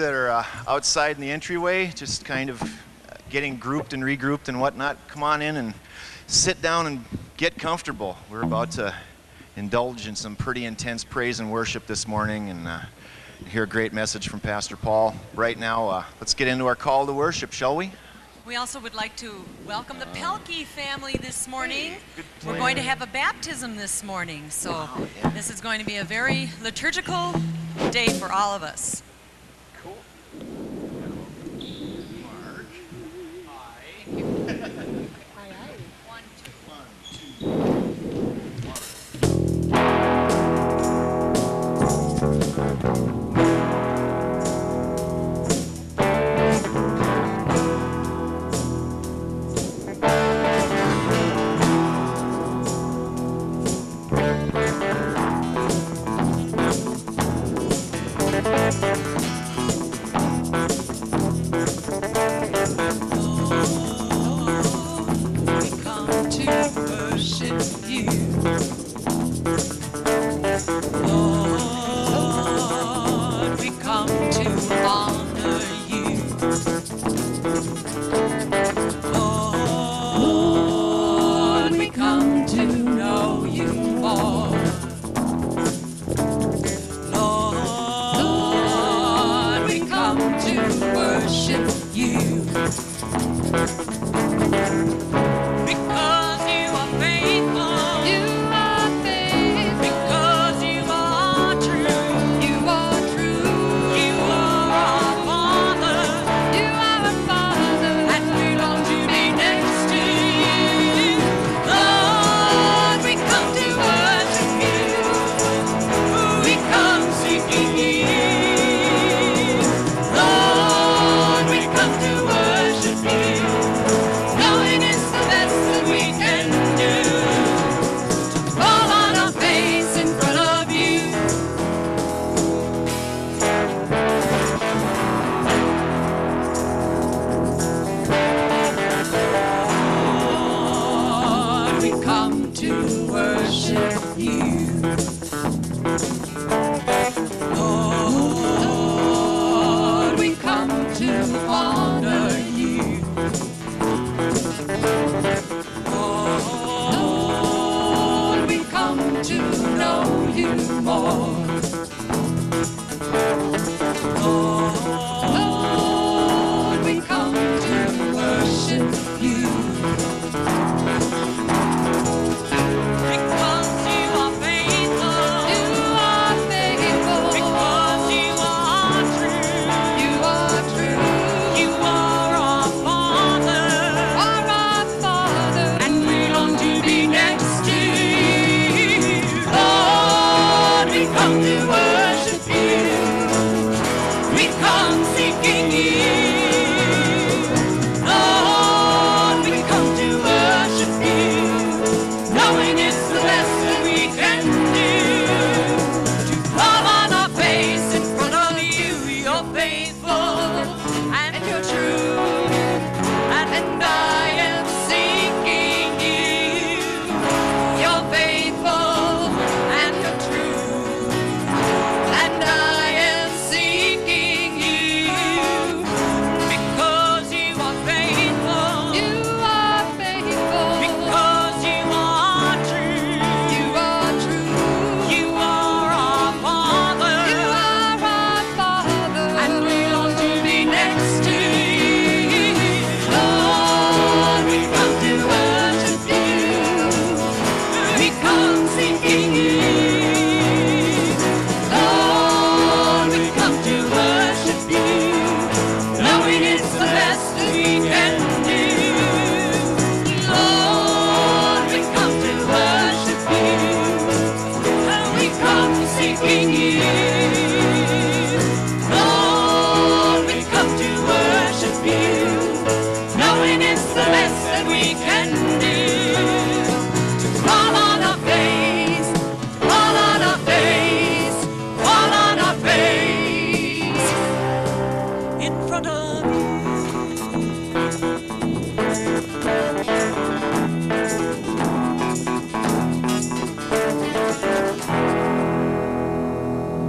that are outside in the entryway, just kind of getting grouped and regrouped and whatnot, come on in and sit down and get comfortable. We're about to indulge in some pretty intense praise and worship this morning and hear a great message from Pastor Paul. Right now, let's get into our call to worship, shall we? We also would like to welcome the Pelkey family this morning. We're going to have a baptism this morning, so wow, yeah. This is going to be a very liturgical day for all of us. Cool. Mark, I.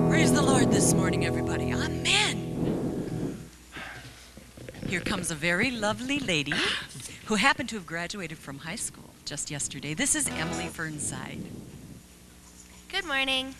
Praise the Lord this morning, everybody. Amen. Here comes a very lovely lady who happened to have graduated from high school just yesterday. This is Emily Fernside. Good morning.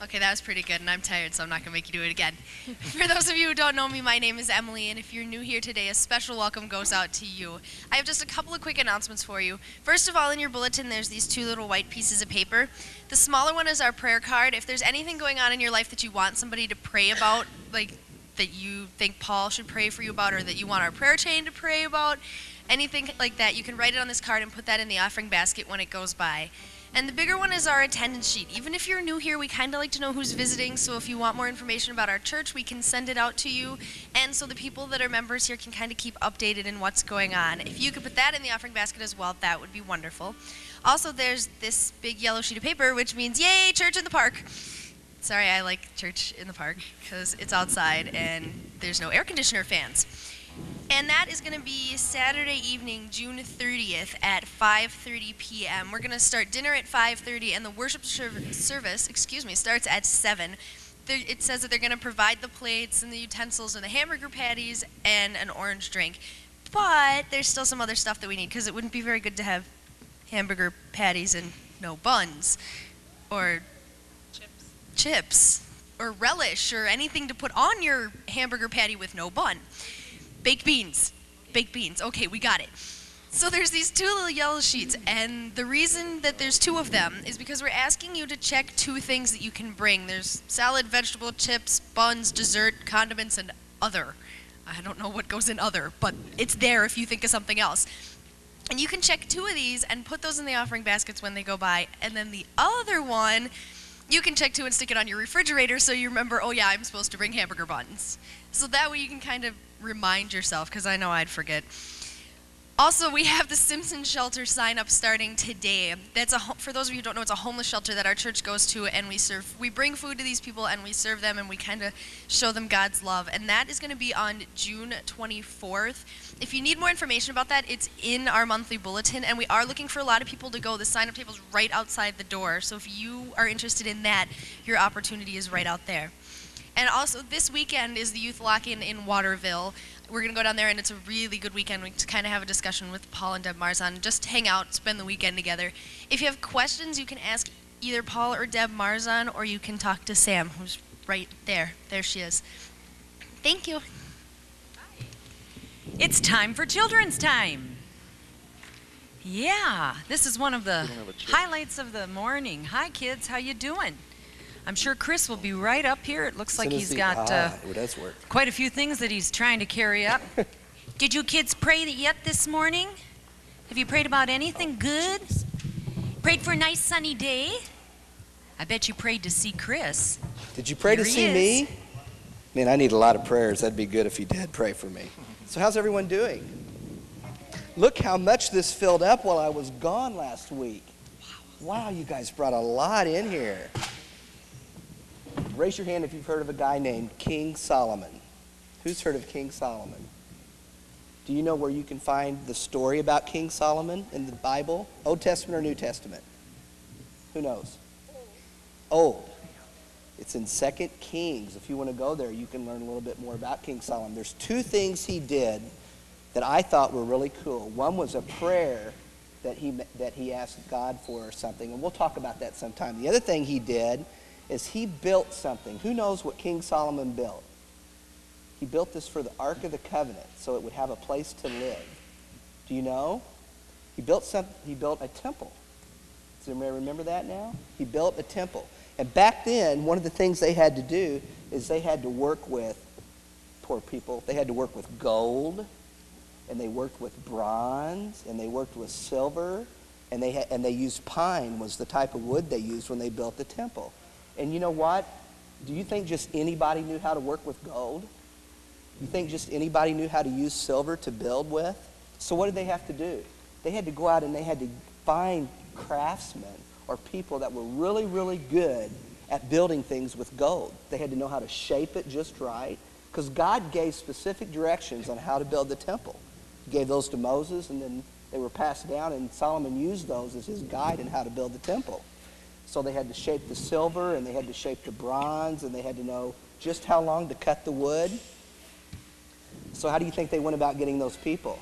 Okay, that was pretty good, and I'm tired, so I'm not going to make you do it again. For those of you who don't know me, my name is Emily, and if you're new here today, a special welcome goes out to you. I have just a couple of quick announcements for you. First of all, in your bulletin, there's these two little white pieces of paper. The smaller one is our prayer card. If there's anything going on in your life that you want somebody to pray about, like that you think Paul should pray for you about, or that you want our prayer chain to pray about, anything like that, you can write it on this card and put that in the offering basket when it goes by. And the bigger one is our attendance sheet. Even if you're new here, we kind of like to know who's visiting, so if you want more information about our church, we can send it out to you, and so the people that are members here can kind of keep updated in what's going on. If you could put that in the offering basket as well, that would be wonderful. Also, there's this big yellow sheet of paper, which means, yay, Church in the Park. Sorry, I like Church in the Park, because it's outside and there's no air conditioner fans. And that is going to be Saturday evening, June 30th at 5:30 p.m. We're going to start dinner at 5:30, and the worship service, starts at 7. It says that they're going to provide the plates and the utensils and the hamburger patties and an orange drink. But there's still some other stuff that we need, because it wouldn't be very good to have hamburger patties and no buns or chips or relish or anything to put on your hamburger patty with no bun. Baked beans. Okay, we got it. So there's these two little yellow sheets, and the reason that there's two of them is because we're asking you to check two things that you can bring. There's salad, vegetable, chips, buns, dessert, condiments, and other. I don't know what goes in other, but it's there if you think of something else. And you can check two of these and put those in the offering baskets when they go by, and then the other one you can check two and stick it on your refrigerator so you remember, oh yeah, I'm supposed to bring hamburger buns. So that way you can kind of remind yourself, because I know I'd forget. Also, we have the Simpson Shelter sign up starting today. That's for those of you who don't know, it's a homeless shelter that our church goes to, and we bring food to these people and we serve them and we kind of show them God's love. And that is going to be on June 24th. If you need more information about that, it's in our monthly bulletin, and we are looking for a lot of people to go. The sign up table is right outside the door, so if you are interested in that, your opportunity is right out there. And also, this weekend is the youth lock-in in Waterville. We're going to go down there, and it's a really good weekend. We kind of have a discussion with Paul and Deb Marzahn. Just hang out, spend the weekend together. If you have questions, you can ask either Paul or Deb Marzahn, or you can talk to Sam, who's right there. There she is. Thank you. Bye. It's time for children's time. Yeah, this is one of the highlights of the morning. Hi, kids. How you doing? I'm sure Chris will be right up here. It looks like he's got quite a few things that he's trying to carry up. Did you kids pray yet this morning? Have you prayed about anything good? Prayed for a nice sunny day? I bet you prayed to see Chris. Did you pray to see me? Man, I need a lot of prayers. That'd be good if you did pray for me. So how's everyone doing? Look how much this filled up while I was gone last week. Wow, you guys brought a lot in here. Raise your hand if you've heard of a guy named King Solomon. Who's heard of King Solomon? Do you know where you can find the story about King Solomon in the Bible? Old Testament or New Testament? Who knows? Old. It's in 2 Kings. If you want to go there, you can learn a little bit more about King Solomon. There's two things he did that I thought were really cool. One was a prayer that he asked God for or something, and we'll talk about that sometime. The other thing he did is he built something. Who knows what King Solomon built? He built this for the Ark of the Covenant, so it would have a place to live. Do you know? He built a temple. Does anybody remember that now? He built a temple. And back then, one of the things they had to do is they had to work with poor people. They had to work with gold, and they worked with bronze, and they worked with silver, and they used pine was the type of wood they used when they built the temple. And you know what? Do you think just anybody knew how to work with gold? You think just anybody knew how to use silver to build with? So what did they have to do? They had to go out and they had to find craftsmen or people that were really, really good at building things with gold. They had to know how to shape it just right, because God gave specific directions on how to build the temple. He gave those to Moses, and then they were passed down, and Solomon used those as his guide in how to build the temple. So they had to shape the silver, and they had to shape the bronze, and they had to know just how long to cut the wood. So how do you think they went about getting those people?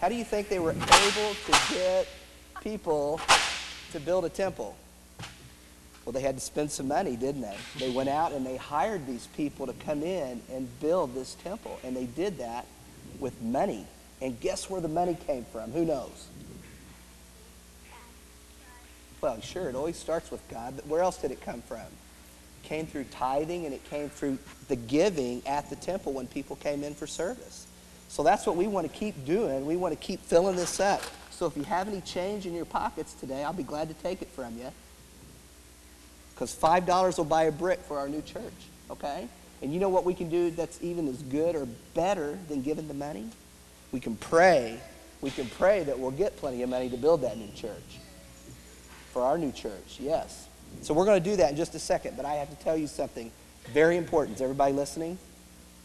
How do you think they were able to get people to build a temple? Well, they had to spend some money, didn't they? They went out and they hired these people to come in and build this temple. And they did that with money. And guess where the money came from? Who knows? Well, sure, it always starts with God, but where else did it come from? It came through tithing, and it came through the giving at the temple when people came in for service. So that's what we want to keep doing. We want to keep filling this up. So if you have any change in your pockets today, I'll be glad to take it from you. Because $5 will buy a brick for our new church, okay? And you know what we can do that's even as good or better than giving the money? We can pray. We can pray that we'll get plenty of money to build that new church. For our new church, yes. So we're going to do that in just a second, but I have to tell you something very important. Is everybody listening?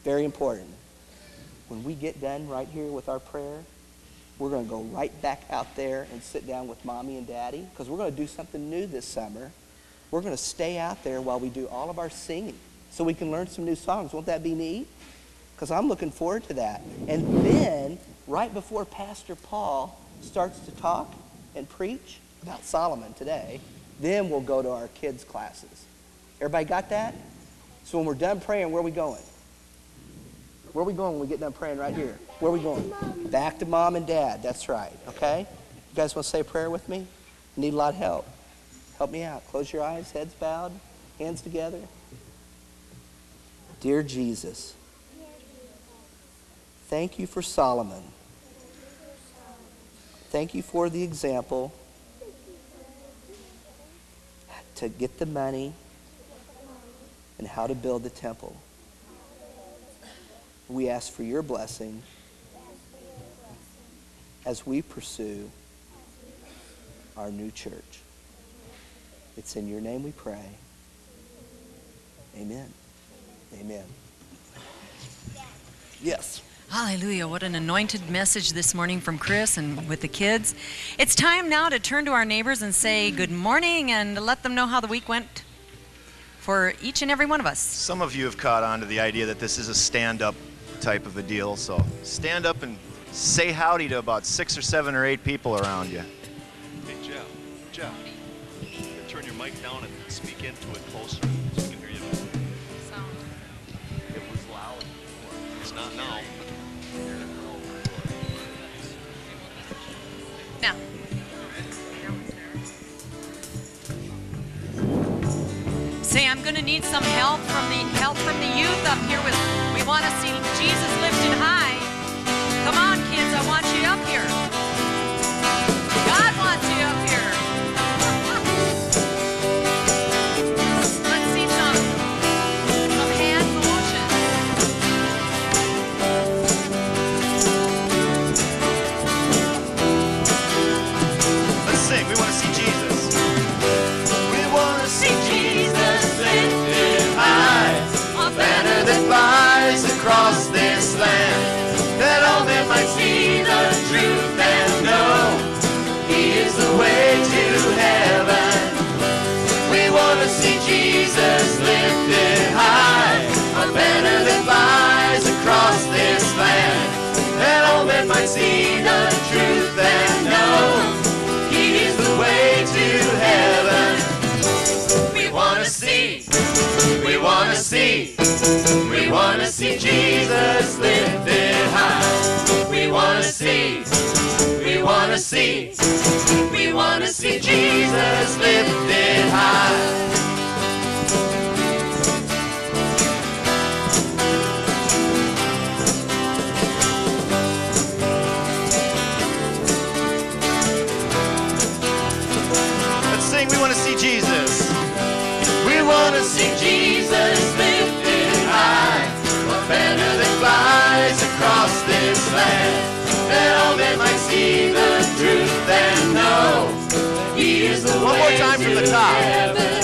Very important. When we get done right here with our prayer, we're going to go right back out there and sit down with Mommy and Daddy, because we're going to do something new this summer. We're going to stay out there while we do all of our singing so we can learn some new songs. Won't that be neat? Because I'm looking forward to that. And then, right before Pastor Paul starts to talk and preach about Solomon today, then we'll go to our kids' classes. Everybody got that? So when we're done praying, where are we going? Where are we going when we get done praying right here? Where are we going? Back to Mom and Dad. That's right, okay? You guys want to say a prayer with me? Need a lot of help. Help me out. Close your eyes, heads bowed, hands together. Dear Jesus, thank you for Solomon. Thank you for the example to get the money and how to build the temple. We ask for your blessing as we pursue our new church. It's in your name we pray. Amen. Amen. Yes. Hallelujah. What an anointed message this morning from Chris and with the kids. It's time now to turn to our neighbors and say good morning and let them know how the week went for each and every one of us. Some of you have caught on to the idea that this is a stand-up type of a deal, so stand up and say howdy to about 6 or 7 or 8 people around you. Hey, Jeff, turn your mic down and speak into it closer so we can hear you. Sound. It was loud. It's not now. Now. Say, I'm going to need some help from the youth up here. With we want to see Jesus lifted high. Come on, kids, I want you up here. God wants you up here. Let's see some hand motion. Across this land, that all men might see the truth and know He is the way to heaven. We want to see Jesus lifted high, a banner that flies across this land, that all men might see the truth and know He is the way to heaven. We want to see, we want to see, we want to see Jesus lifted high. We want to see, we want to see, we want to see Jesus lifted high. Let's sing, we want to see Jesus. We want to see Jesus lifted high, a banner that flies across this land, that all men might see the truth and know He is the way to heaven.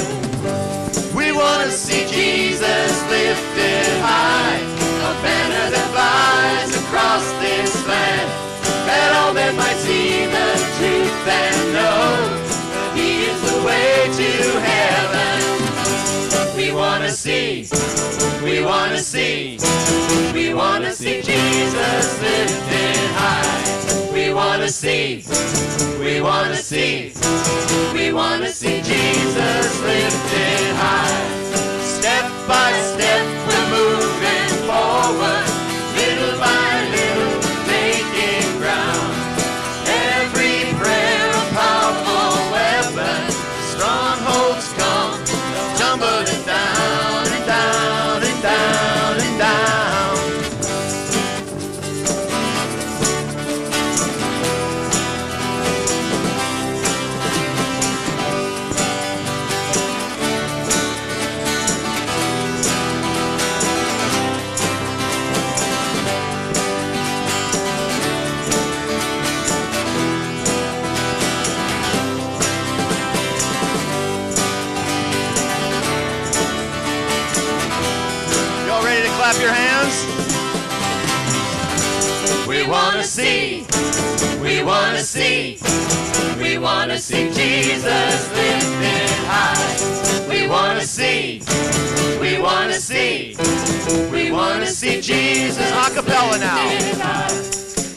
We want to see Jesus lifted high, a banner that flies across this land, that all men might see the truth and know He is the way to heaven. We want to see, we want to see, We want to see Jesus lifted high. We want to see, we want to see, we want to see Jesus lifted high. Step by step we're moving forward, little by little making ground. Every prayer a powerful weapon, strongholds come tumbling down and down and down and down. Your hands. We want to see, we want to see, we want to see Jesus lifted high. We want to see, we want to see, we want to see Jesus acapella now.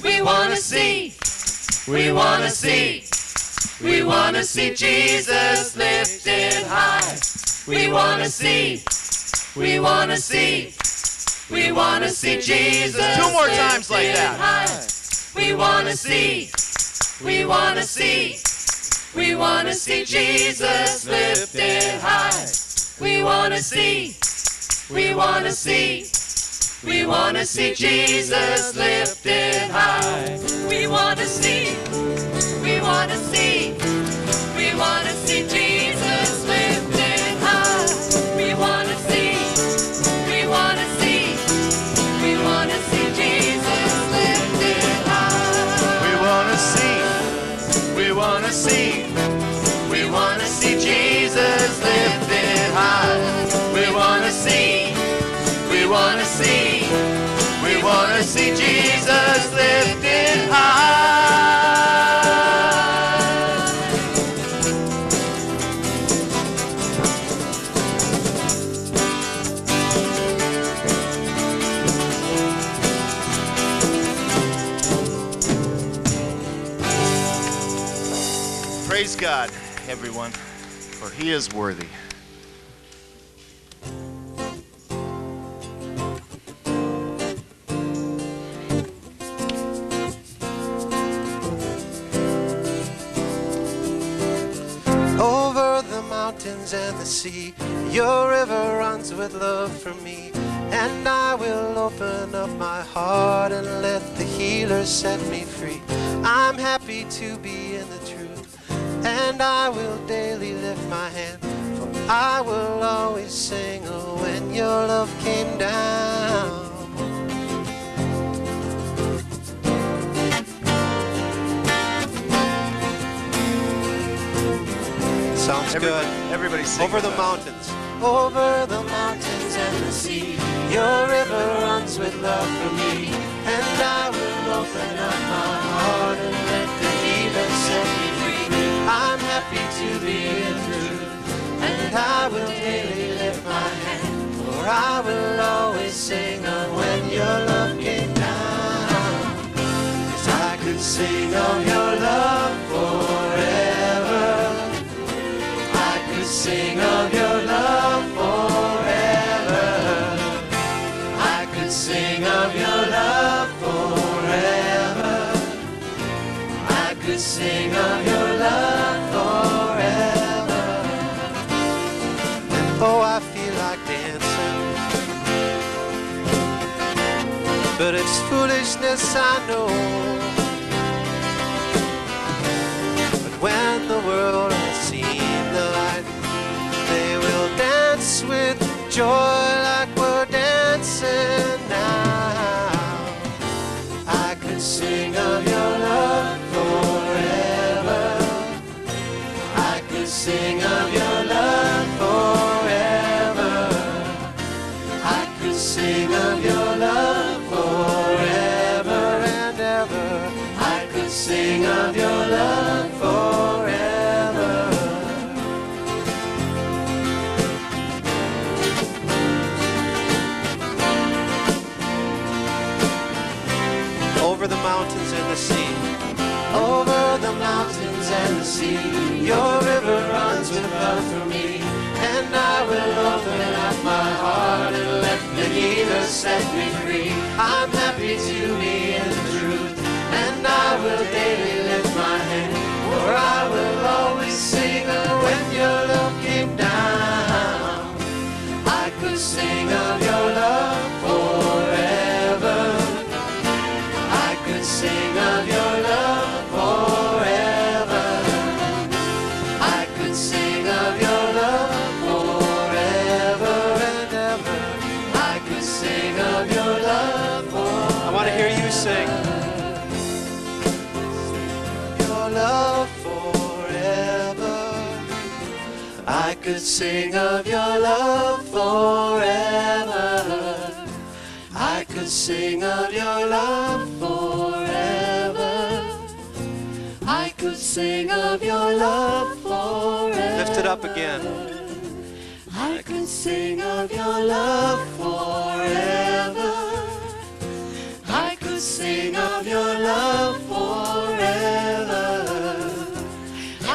We want to see, we want to see, we want to see Jesus lifted high. We want to see, we want to see, we want to see Jesus. Two more times like that. High. We want to see, we want to see, we want to see Jesus lifted high. We want to see, we want to see, we want to see Jesus lifted high. We want to see, we want to see, we want to see Jesus lifted high. We want to see, we want to see, see, we want to see Jesus lifted high. We want to see, we want to see, we want to see Jesus lifted high. Praise God, everyone, for He is worthy. Over the mountains and the sea, your river runs with love for me, and I will open up my heart and let the healer set me free. I'm happy to be in the and I will daily lift my hand, for I will always sing, oh, when your love came down. Sounds good. Everybody sing. Over the mountains. Over the mountains and the sea, your river runs with love for me, and I will open up my heart and let the healer set me. I'm happy to be in truth, and I will daily lift my hand, for I will always sing on when your love came down. 'Cause I could sing of your love forever. I could sing of your love forever. I could sing of your love forever. I could sing of your love. Oh, I feel like dancing, but it's foolishness, I know. But when the world has seen the light, they will dance with joy like we're dancing now. I could sing of your love forever. I could sing of your love forever. Sing of your love forever and ever. I could sing of your love forever. over the mountains and the sea. Over the mountains and the sea, your river runs with love for me. And I will open up my heart and let the healer set me free. I'm happy to be in the truth, and I will daily lift my hand, for I will always sing when your love came down. I could sing of your love forever. I could sing of your love forever. I could sing of your love forever and ever. I could sing of your love forever. I want to hear you sing. Your love forever. I could sing of your love forever. I could sing of your love forever. I could sing of your love forever. Lift it up again. I could sing of your love forever. I could sing of your love forever.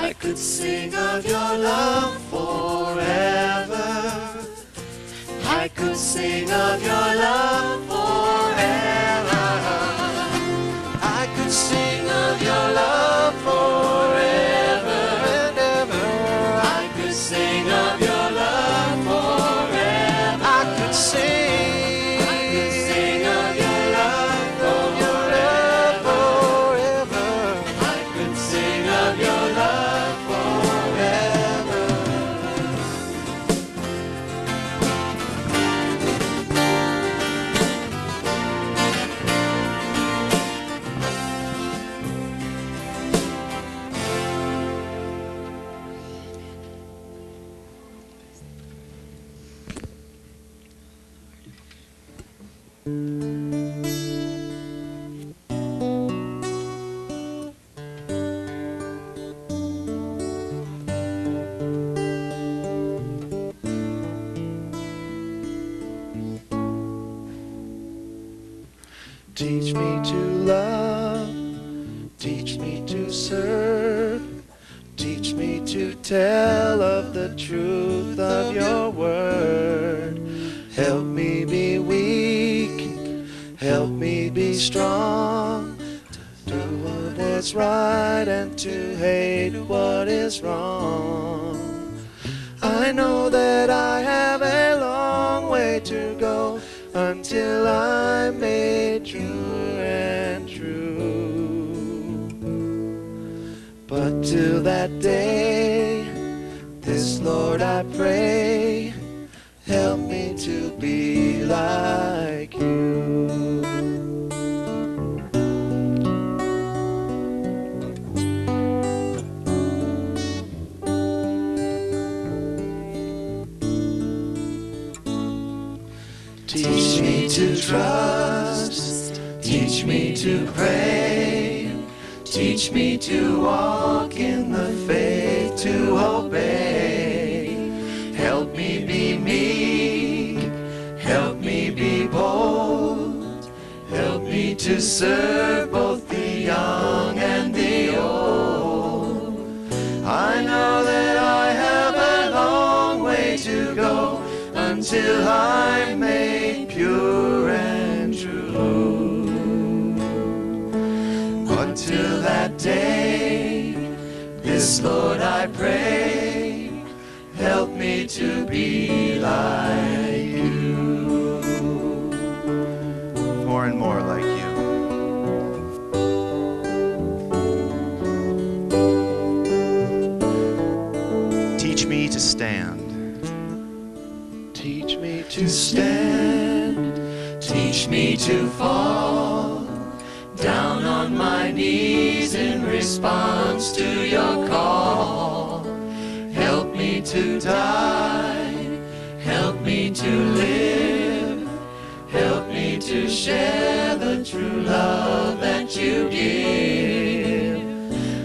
I could sing of your love forever. I could sing of your love forever. I could sing of your love forever and ever. I could sing of your love forever. I could sing of your love forever. I could sing of your love forever. Teach me to love, teach me to serve, teach me to tell of the truth of your word. Help me be weak, help me be strong, to do what is right and to hate what is wrong. I know that I have a long way to go until I'm made true and true. But till that day, this Lord I pray, help me to be like you. Teach me to trust, teach me to pray, teach me to walk in the faith to obey. Help me be meek, help me be bold, help me to serve both the young and the old. I know that I have a long way to go until I'm made pure and true. But till that day, this Lord I pray, help me to be like you. More and more like you. Teach me to stand. Teach me to stand. Teach me to fall down on my knees in response to your call. Help me to die, help me to live, help me to share the true love that you give.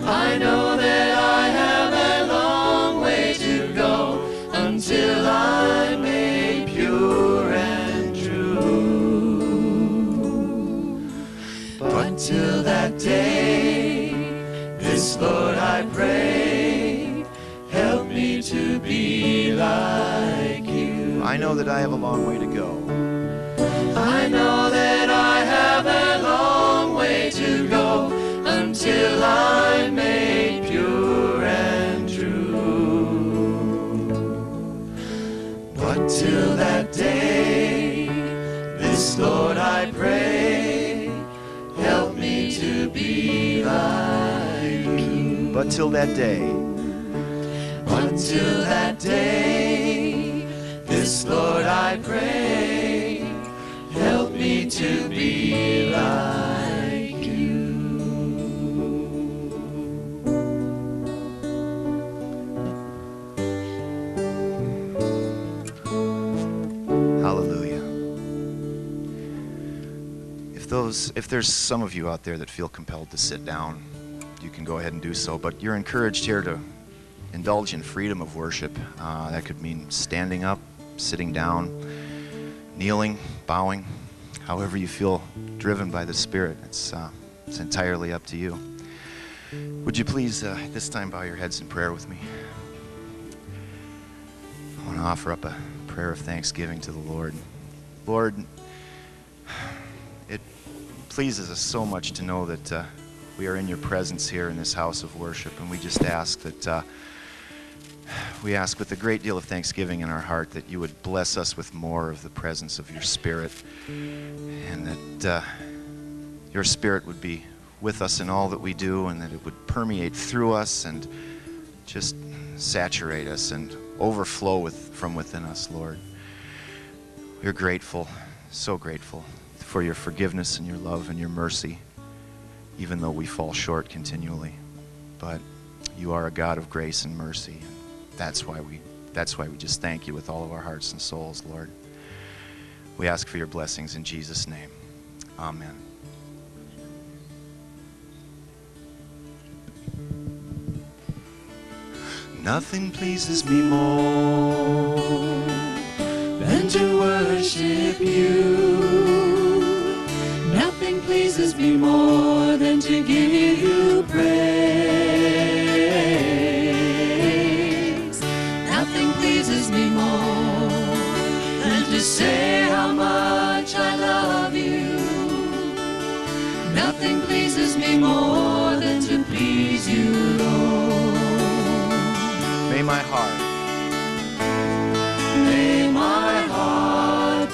I know that I have a long way to go until I'm made pure. But until that day. This, Lord, I pray, help me to be like you. I know that I have a long way to go. I know that I have a long way to go until I'm made pure and true. But till that day, this, Lord, I pray, help me to be like you. But till that day, until that day, this, Lord, I pray, help me to be like you. Hallelujah. If there's some of you out there that feel compelled to sit down, you can go ahead and do so, but you're encouraged here to indulge in freedom of worship. That could mean standing up, sitting down, kneeling, bowing, however you feel driven by the Spirit. It's entirely up to you. Would you please, this time, bow your heads in prayer with me? I want to offer up a prayer of thanksgiving to the Lord. Lord, it pleases us so much to know that we are in your presence here in this house of worship, and we just ask that we ask with a great deal of thanksgiving in our heart that you would bless us with more of the presence of your Spirit, and that your Spirit would be with us in all that we do, and that it would permeate through us and just saturate us and overflow from within us, Lord. We're grateful, so grateful for your forgiveness and your love and your mercy, even though we fall short continually. But you are a God of grace and mercy. That's why we just thank you with all of our hearts and souls, Lord. We ask for your blessings in Jesus' name. Amen. Nothing pleases me more than to worship you. Nothing pleases me more than to give you praise. To say how much I love you. Nothing pleases me more than to please you, Lord. May my heart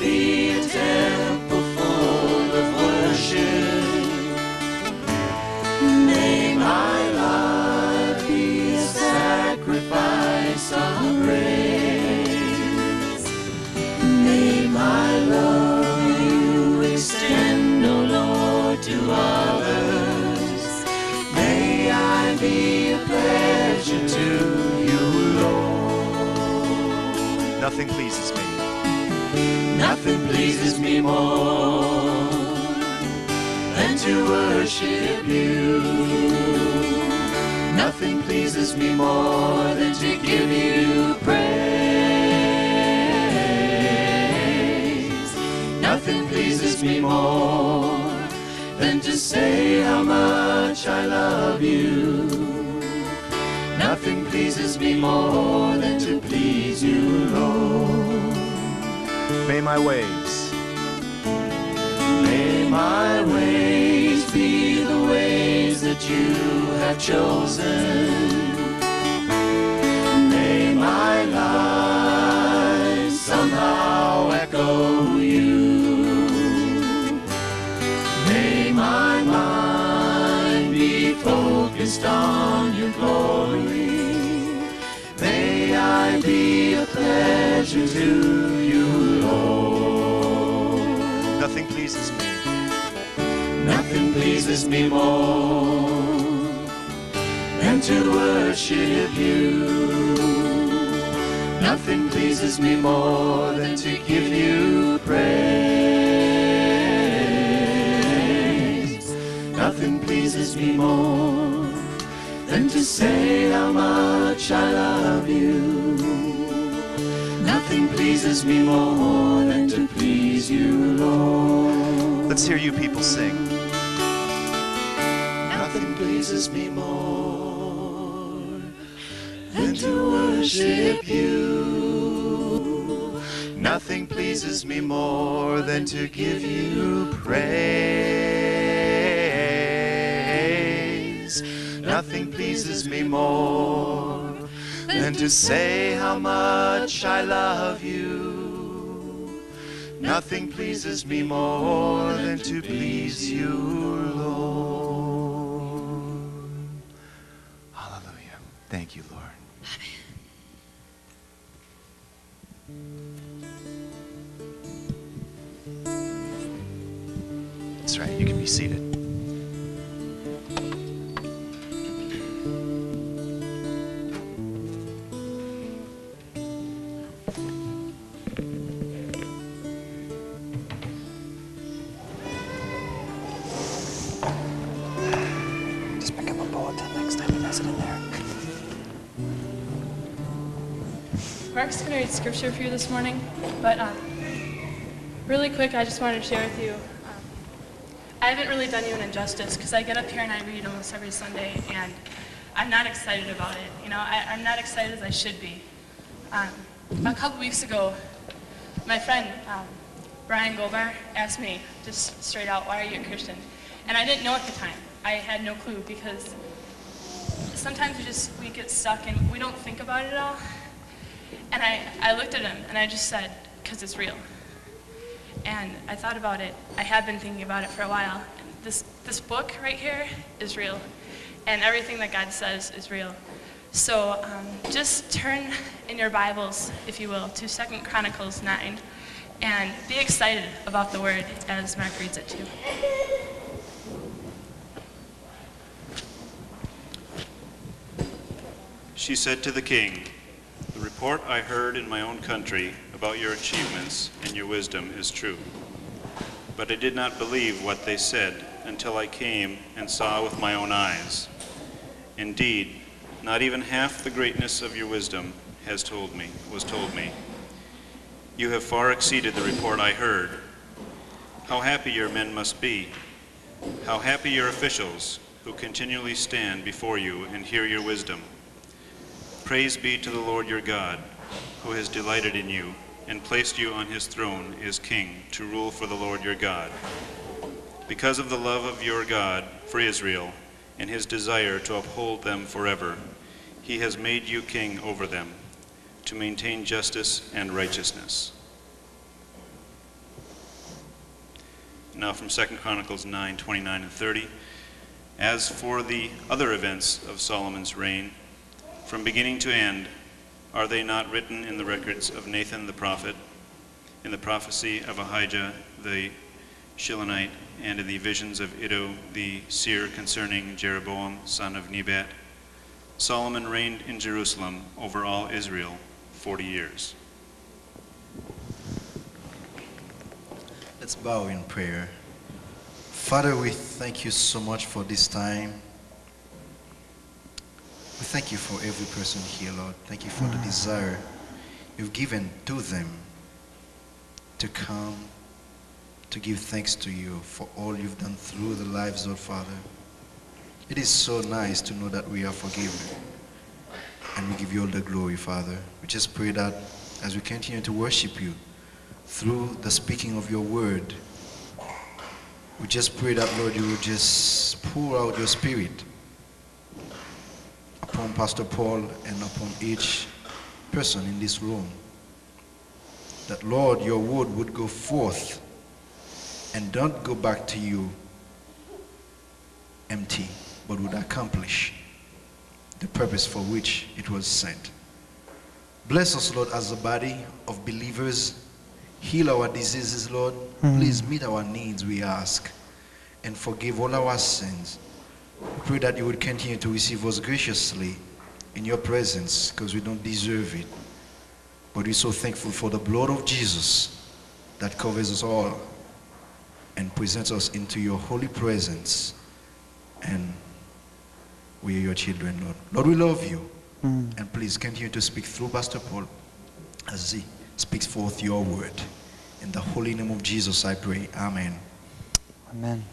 be a temple full of worship. May my life be a sacrifice of praise. I love you, extend, O Lord, to others. May I be a pleasure to you, Lord. Nothing pleases me. Nothing pleases me more than to worship you. Nothing pleases me more than to give you praise. Nothing pleases me more than to say how much I love you. Nothing pleases me more than to please you, Lord. May my ways be the ways that you have chosen. May my life somehow echo you. May my mind be focused on your glory. May I be a pleasure to you, Lord. Nothing pleases me. Nothing pleases me more than to worship you. Nothing pleases me more than to give you praise. Nothing pleases me more than to say how much I love you. Nothing pleases me more than to please you, Lord. Let's hear you people sing. pleases me more than to worship you. Nothing pleases me more than to give you praise. Nothing pleases me more than to say how much I love you. Nothing pleases me more than to please you, Lord. Hallelujah. Thank you, Lord. Amen. That's right. You can be seated. Scripture for you this morning, but really quick, I just wanted to share with you, I haven't really done you an injustice, because I get up here and I read almost every Sunday, and I'm not excited about it. You know, I'm not excited as I should be. A couple weeks ago, my friend, Brian Goldberg, asked me, just straight out, why are you a Christian? And I didn't know at the time. I had no clue, because sometimes we get stuck and we don't think about it at all. And I looked at him, and I just said, because it's real. And I thought about it. I had been thinking about it for a while. And this book right here is real. And everything that God says is real. So just turn in your Bibles, if you will, to 2 Chronicles 9. And be excited about the word as Mark reads it to you. She said to the king, "The report I heard in my own country about your achievements and your wisdom is true. But I did not believe what they said until I came and saw with my own eyes. Indeed, not even half the greatness of your wisdom was told me. You have far exceeded the report I heard. How happy your men must be. How happy your officials who continually stand before you and hear your wisdom. Praise be to the Lord your God, who has delighted in you and placed you on his throne as king to rule for the Lord your God. Because of the love of your God for Israel and his desire to uphold them forever, he has made you king over them to maintain justice and righteousness." Now from 2 Chronicles 9, 29 and 30. "As for the other events of Solomon's reign, from beginning to end, are they not written in the records of Nathan the prophet, in the prophecy of Ahijah the Shilonite, and in the visions of Iddo the seer concerning Jeroboam son of Nebat? Solomon reigned in Jerusalem over all Israel 40 years." Let's bow in prayer. Father, we thank you so much for this time. We thank you for every person here, Lord. Thank you for the desire you've given to them to come, to give thanks to you for all you've done through the lives, Lord Father. It is so nice to know that we are forgiven. And we give you all the glory, Father. We just pray that as we continue to worship you through the speaking of your word, we just pray that, Lord, you will just pour out your spirit upon Pastor Paul and upon each person in this room, that, Lord, your word would go forth and don't go back to you empty, but would accomplish the purpose for which it was sent. Bless us, Lord, as a body of believers. Heal our diseases, Lord. Please meet our needs, we ask, and forgive all our sins. We pray that you would continue to receive us graciously in your presence, because we don't deserve it. But we're so thankful for the blood of Jesus that covers us all and presents us into your holy presence. And we are your children, Lord. Lord, we love you. And please continue to speak through Pastor Paul as he speaks forth your word. In the holy name of Jesus, I pray. Amen. Amen.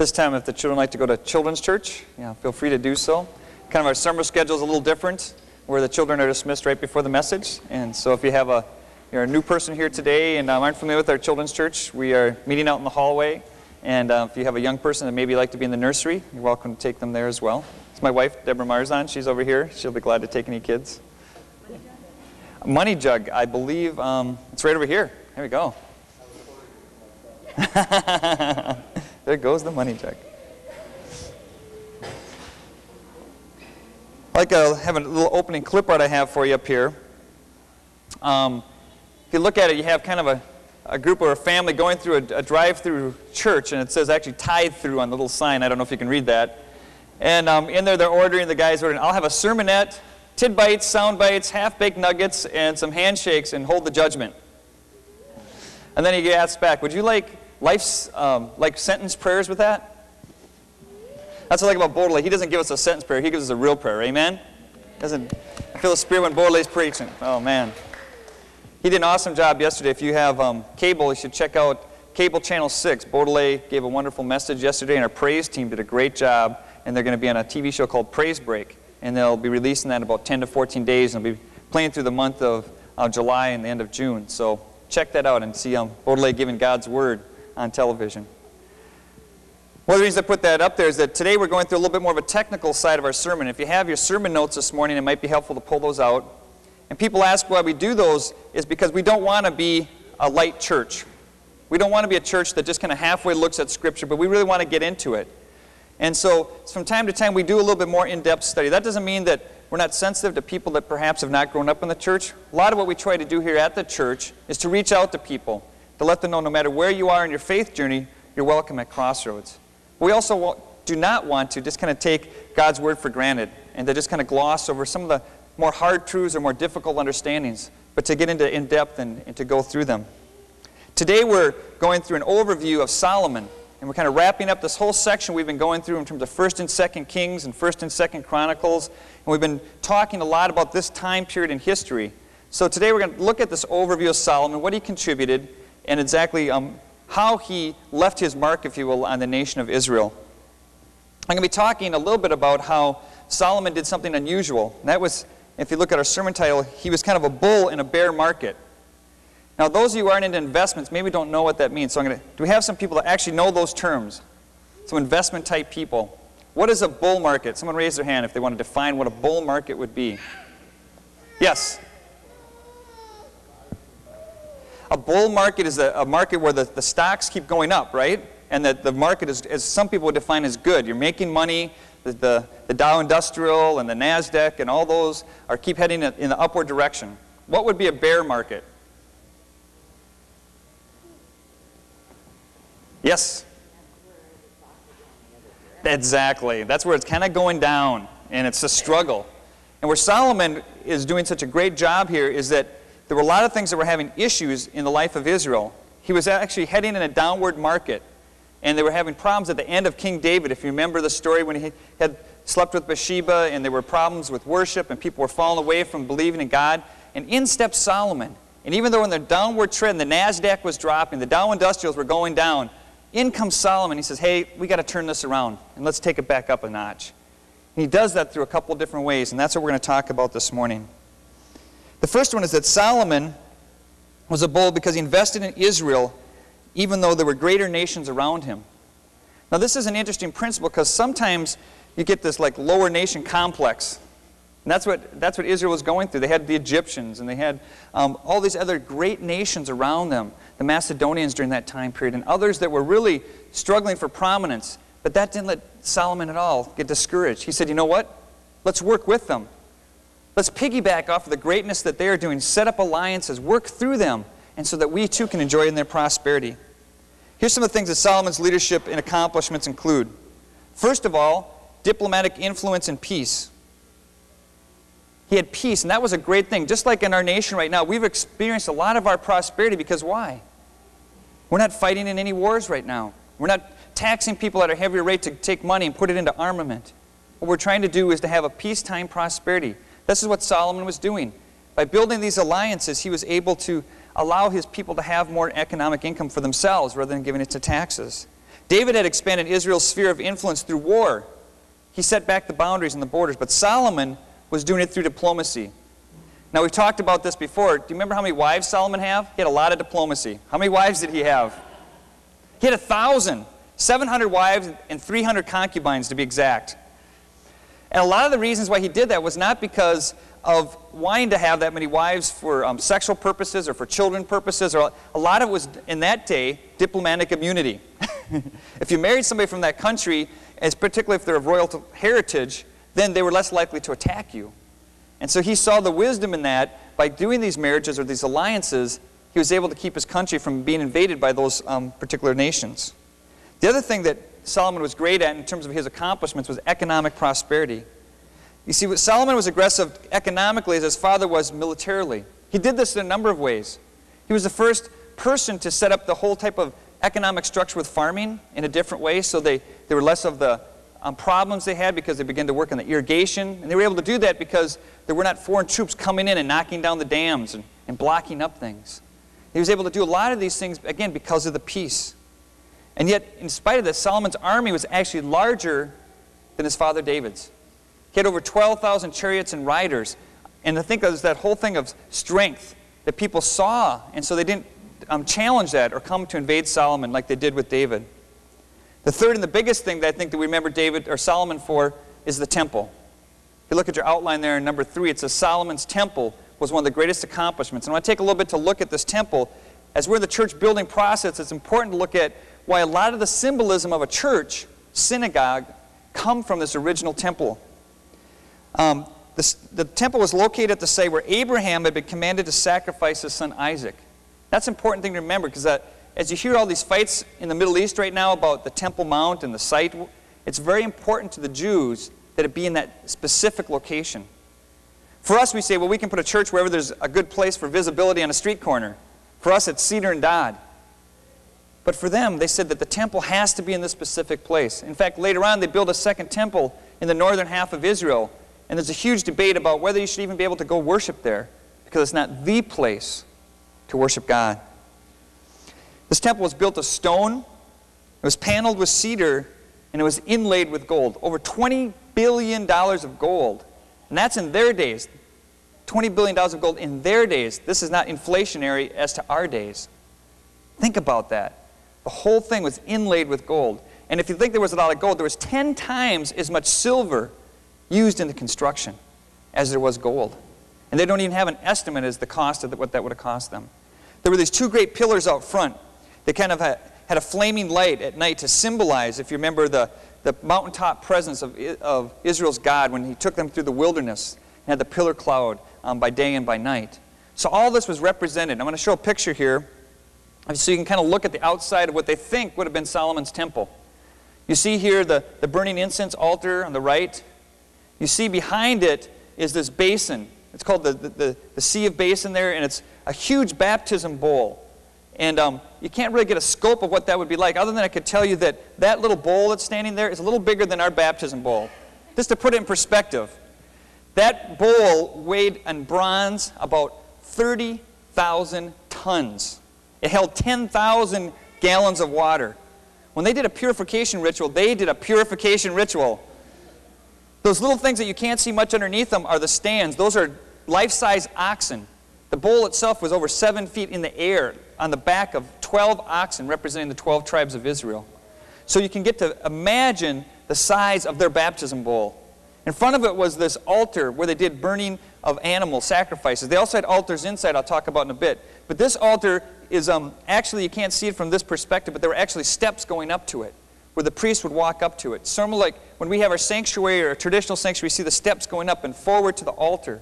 This time, if the children like to go to children's church, feel free to do so. Kind of our summer schedule is a little different, where the children are dismissed right before the message. And so if you have you're a new person here today and aren't familiar with our children's church, we are meeting out in the hallway. And if you have a young person that maybe like to be in the nursery, you're welcome to take them there as well. It's my wife, Deb Marzahn. She's over here. She'll be glad to take any kids. Money Jug, I believe. It's right over here. There we go. There goes the Money Jug. I'd like to have a little opening clip art I have for you up here. If you look at it, you have kind of a group or a family going through a drive-through church, and it says actually tithe through on the little sign. I don't know if you can read that. And in there, the guy's ordering, I'll have a sermonette, tidbites, sound bites, half-baked nuggets, and some handshakes, and hold the judgment. And then he asks back, would you like life's, like sentence prayers with that? That's what I like about Baudelaire. He doesn't give us a sentence prayer. He gives us a real prayer. Amen? I feel the spirit when Baudelaire's preaching. Oh, man. He did an awesome job yesterday. If you have cable, you should check out Cable Channel 6. Baudelaire gave a wonderful message yesterday, and our praise team did a great job. And they're going to be on a TV show called Praise Break. And they'll be releasing that in about 10 to 14 days. And they'll be playing through the month of July and the end of June. So check that out and see Baudelaire giving God's Word on television. One of the reasons I put that up there is that today we're going through a little bit more of a technical side of our sermon. If you have your sermon notes this morning, it might be helpful to pull those out. And people ask why we do those is because we don't want to be a light church. We don't want to be a church that just kind of halfway looks at Scripture, but we really want to get into it. And so from time to time, we do a little bit more in-depth study. That doesn't mean that we're not sensitive to people that perhaps have not grown up in the church. A lot of what we try to do here at the church is to reach out to people, to let them know no matter where you are in your faith journey, you're welcome at Crossroads. We also do not want to just kind of take God's Word for granted and to just kind of gloss over some of the more hard truths or more difficult understandings, but to get into in-depth and to go through them. Today we're going through an overview of Solomon. And we're kind of wrapping up this whole section we've been going through in terms of 1st and 2nd Kings and 1st and 2nd Chronicles. And we've been talking a lot about this time period in history. So today we're going to look at this overview of Solomon, what he contributed, and exactly how he left his mark, if you will, on the nation of Israel. I'm going to be talking a little bit about how Solomon did something unusual. And that was, if you look at our sermon title, he was kind of a bull in a bear market. Now, those of you who aren't into investments maybe don't know what that means. So do we have some people that actually know those terms? Some investment-type people. What is a bull market? Someone raise their hand if they want to define what a bull market would be. Yes? A bull market is a market where the stocks keep going up, right? And that the market is, as some people would define, as good. You're making money. The Dow Industrial and the NASDAQ and all those keep heading in the upward direction. What would be a bear market? Yes? Exactly. That's where it's kind of going down, and it's a struggle. And where Solomon is doing such a great job here is that there were a lot of things that were having issues in the life of Israel. He was actually heading in a downward market, and they were having problems at the end of King David. If you remember the story when he had slept with Bathsheba, and there were problems with worship, and people were falling away from believing in God, and in steps Solomon. And even though in the downward trend, the NASDAQ was dropping, the Dow Industrials were going down, in comes Solomon. He says, hey, we got to turn this around, and let's take it back up a notch. And he does that through a couple different ways, and that's what we're going to talk about this morning. The first one is that Solomon was a bull because he invested in Israel, even though there were greater nations around him. Now, this is an interesting principle because sometimes you get this like lower nation complex. And that's what Israel was going through. They had the Egyptians, and they had all these other great nations around them, the Macedonians during that time period, and others that were really struggling for prominence. But that didn't let Solomon at all get discouraged. He said, you know what? Let's work with them. Let's piggyback off of the greatness that they are doing, set up alliances, work through them, and so that we too can enjoy in their prosperity. Here's some of the things that Solomon's leadership and accomplishments include. First of all, diplomatic influence and peace. He had peace, and that was a great thing. Just like in our nation right now, we've experienced a lot of our prosperity because why? We're not fighting in any wars right now. We're not taxing people at a heavier rate to take money and put it into armament. What we're trying to do is to have a peacetime prosperity. This is what Solomon was doing. By building these alliances, he was able to allow his people to have more economic income for themselves rather than giving it to taxes. David had expanded Israel's sphere of influence through war. He set back the boundaries and the borders, but Solomon was doing it through diplomacy. Now, we've talked about this before. Do you remember how many wives Solomon had? He had a lot of diplomacy. How many wives did he have? He had 1,000, 700 wives and 300 concubines, to be exact. And a lot of the reasons why he did that was not because of wanting to have that many wives for sexual purposes or for children purposes. Or a lot of it was, in that day, diplomatic immunity. If you married somebody from that country, as particularly if they're of royal heritage, then they were less likely to attack you. And so he saw the wisdom in that. By doing these marriages or these alliances, he was able to keep his country from being invaded by those particular nations. The other thing that Solomon was great at in terms of his accomplishments was economic prosperity. You see, Solomon was aggressive economically as his father was militarily. He did this in a number of ways. He was the first person to set up the whole type of economic structure with farming in a different way, so there were less of the problems they had because they began to work on the irrigation. And they were able to do that because there were not foreign troops coming in and knocking down the dams and blocking up things. He was able to do a lot of these things, again, because of the peace. And yet, in spite of this, Solomon's army was actually larger than his father David's. He had over 12,000 chariots and riders. And I think that was that whole thing of strength that people saw, and so they didn't challenge that or come to invade Solomon like they did with David. The third and the biggest thing that I think that we remember David or Solomon for is the temple. If you look at your outline there in number 3, it says Solomon's temple was one of the greatest accomplishments. And I want to take a little bit to look at this temple. As we're in the church building process, it's important to look at why a lot of the symbolism of a church, synagogue, come from this original temple. The temple was located at the site where Abraham had been commanded to sacrifice his son Isaac. That's an important thing to remember, because as you hear all these fights in the Middle East right now about the Temple Mount and the site, it's very important to the Jews that it be in that specific location. For us, we say, well, we can put a church wherever there's a good place for visibility on a street corner. For us, it's Cedar and Dodd. But for them, they said that the temple has to be in this specific place. In fact, later on, they built a second temple in the northern half of Israel, and there's a huge debate about whether you should even be able to go worship there, because it's not the place to worship God. This temple was built of stone, it was paneled with cedar, and it was inlaid with gold. Over $20 billion of gold. And that's in their days. $20 billion of gold in their days. This is not inflationary as to our days. Think about that. The whole thing was inlaid with gold. And if you think there was a lot of gold, there was 10 times as much silver used in the construction as there was gold. And they don't even have an estimate as the cost of what that would have cost them. There were these two great pillars out front. They kind of had a flaming light at night to symbolize, if you remember, the mountaintop presence of Israel's God when he took them through the wilderness and had the pillar cloud by day and by night. So all this was represented. I'm going to show a picture here so you can kind of look at the outside of what they think would have been Solomon's temple. You see here the burning incense altar on the right. You see behind it is this basin. It's called the Sea of Basin there, and it's a huge baptism bowl. And you can't really get a scope of what that would be like, other than I could tell you that that little bowl that's standing there is a little bigger than our baptism bowl. Just to put it in perspective, that bowl weighed in bronze about 30,000 tons. It held 10,000 gallons of water. When they did a purification ritual, they did a purification ritual. Those little things that you can't see much underneath them are the stands. Those are life-size oxen. The bowl itself was over 7 feet in the air on the back of 12 oxen representing the 12 tribes of Israel. So you can get to imagine the size of their baptism bowl. In front of it was this altar where they did burning of animal sacrifices. They also had altars inside I'll talk about in a bit. But this altar is actually, you can't see it from this perspective, but there were actually steps going up to it where the priest would walk up to it. Sort of like when we have our sanctuary or a traditional sanctuary, you see the steps going up and forward to the altar,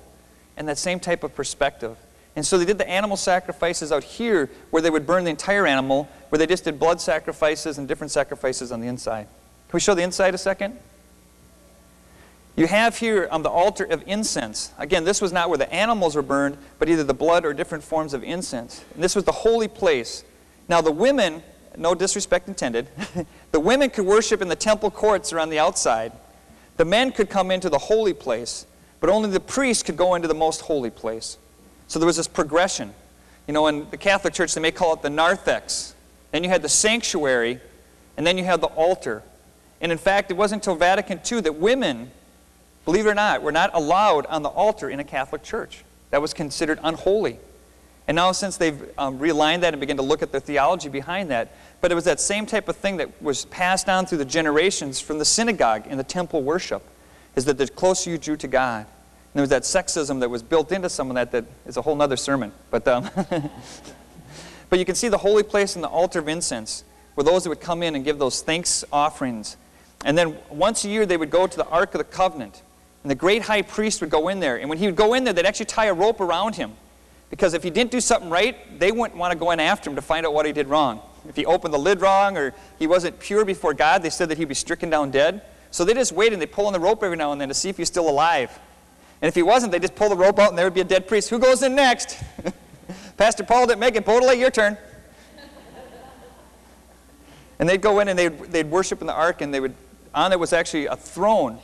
and that same type of perspective. And so they did the animal sacrifices out here where they would burn the entire animal, where they just did blood sacrifices and different sacrifices on the inside. Can we show the inside a second? You have here on the altar of incense. Again, this was not where the animals were burned, but either the blood or different forms of incense. And this was the holy place. Now the women, no disrespect intended, the women could worship in the temple courts around the outside. The men could come into the holy place, but only the priests could go into the most holy place. So there was this progression. You know, in the Catholic Church, they may call it the narthex. Then you had the sanctuary, and then you had the altar. And in fact, it wasn't until Vatican II that women, believe it or not, were not allowed on the altar in a Catholic church. That was considered unholy. And now since they've realigned that and began to look at the theology behind that, but it was that same type of thing that was passed on through the generations from the synagogue and the temple worship, is that the closer you drew to God, and there was that sexism that was built into some of that, that is a whole nother sermon. But, but you can see the holy place and the altar of incense were those that would come in and give those thanks offerings. And then once a year they would go to the Ark of the Covenant, and the great high priest would go in there. And when he would go in there, they'd actually tie a rope around him. Because if he didn't do something right, they wouldn't want to go in after him to find out what he did wrong. If he opened the lid wrong or he wasn't pure before God, they said that he'd be stricken down dead. So they just waited and they pull on the rope every now and then to see if he's still alive. And if he wasn't, they just pull the rope out and there would be a dead priest. Who goes in next? Pastor Paul didn't make it. Baudelaire, your turn. And they'd go in and they'd worship in the ark, and they would, on it was actually a throne.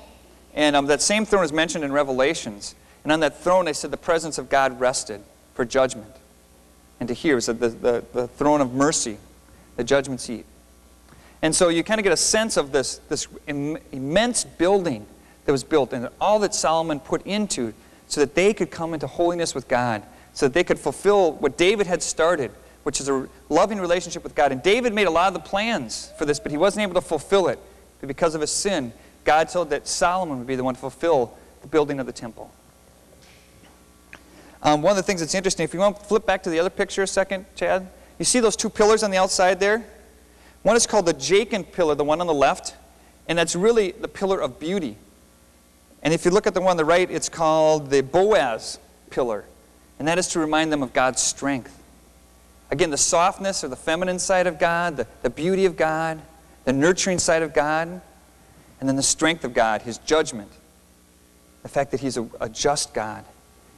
And that same throne is mentioned in Revelations. And on that throne, they said the presence of God rested for judgment. And to hear is the throne of mercy, the judgment seat. And so you kind of get a sense of this immense building that was built, and all that Solomon put into, so that they could come into holiness with God, so that they could fulfill what David had started, which is a loving relationship with God. And David made a lot of the plans for this, but he wasn't able to fulfill it. But because of his sin, God told that Solomon would be the one to fulfill the building of the temple. One of the things that's interesting, if you want to flip back to the other picture a second, Chad, you see those two pillars on the outside there? One is called the Jachin pillar, the one on the left, and that's really the pillar of beauty. And if you look at the one on the right, it's called the Boaz pillar, and that is to remind them of God's strength. Again, the softness or the feminine side of God, the beauty of God, the nurturing side of God, and then the strength of God, His judgment, the fact that He's a just God.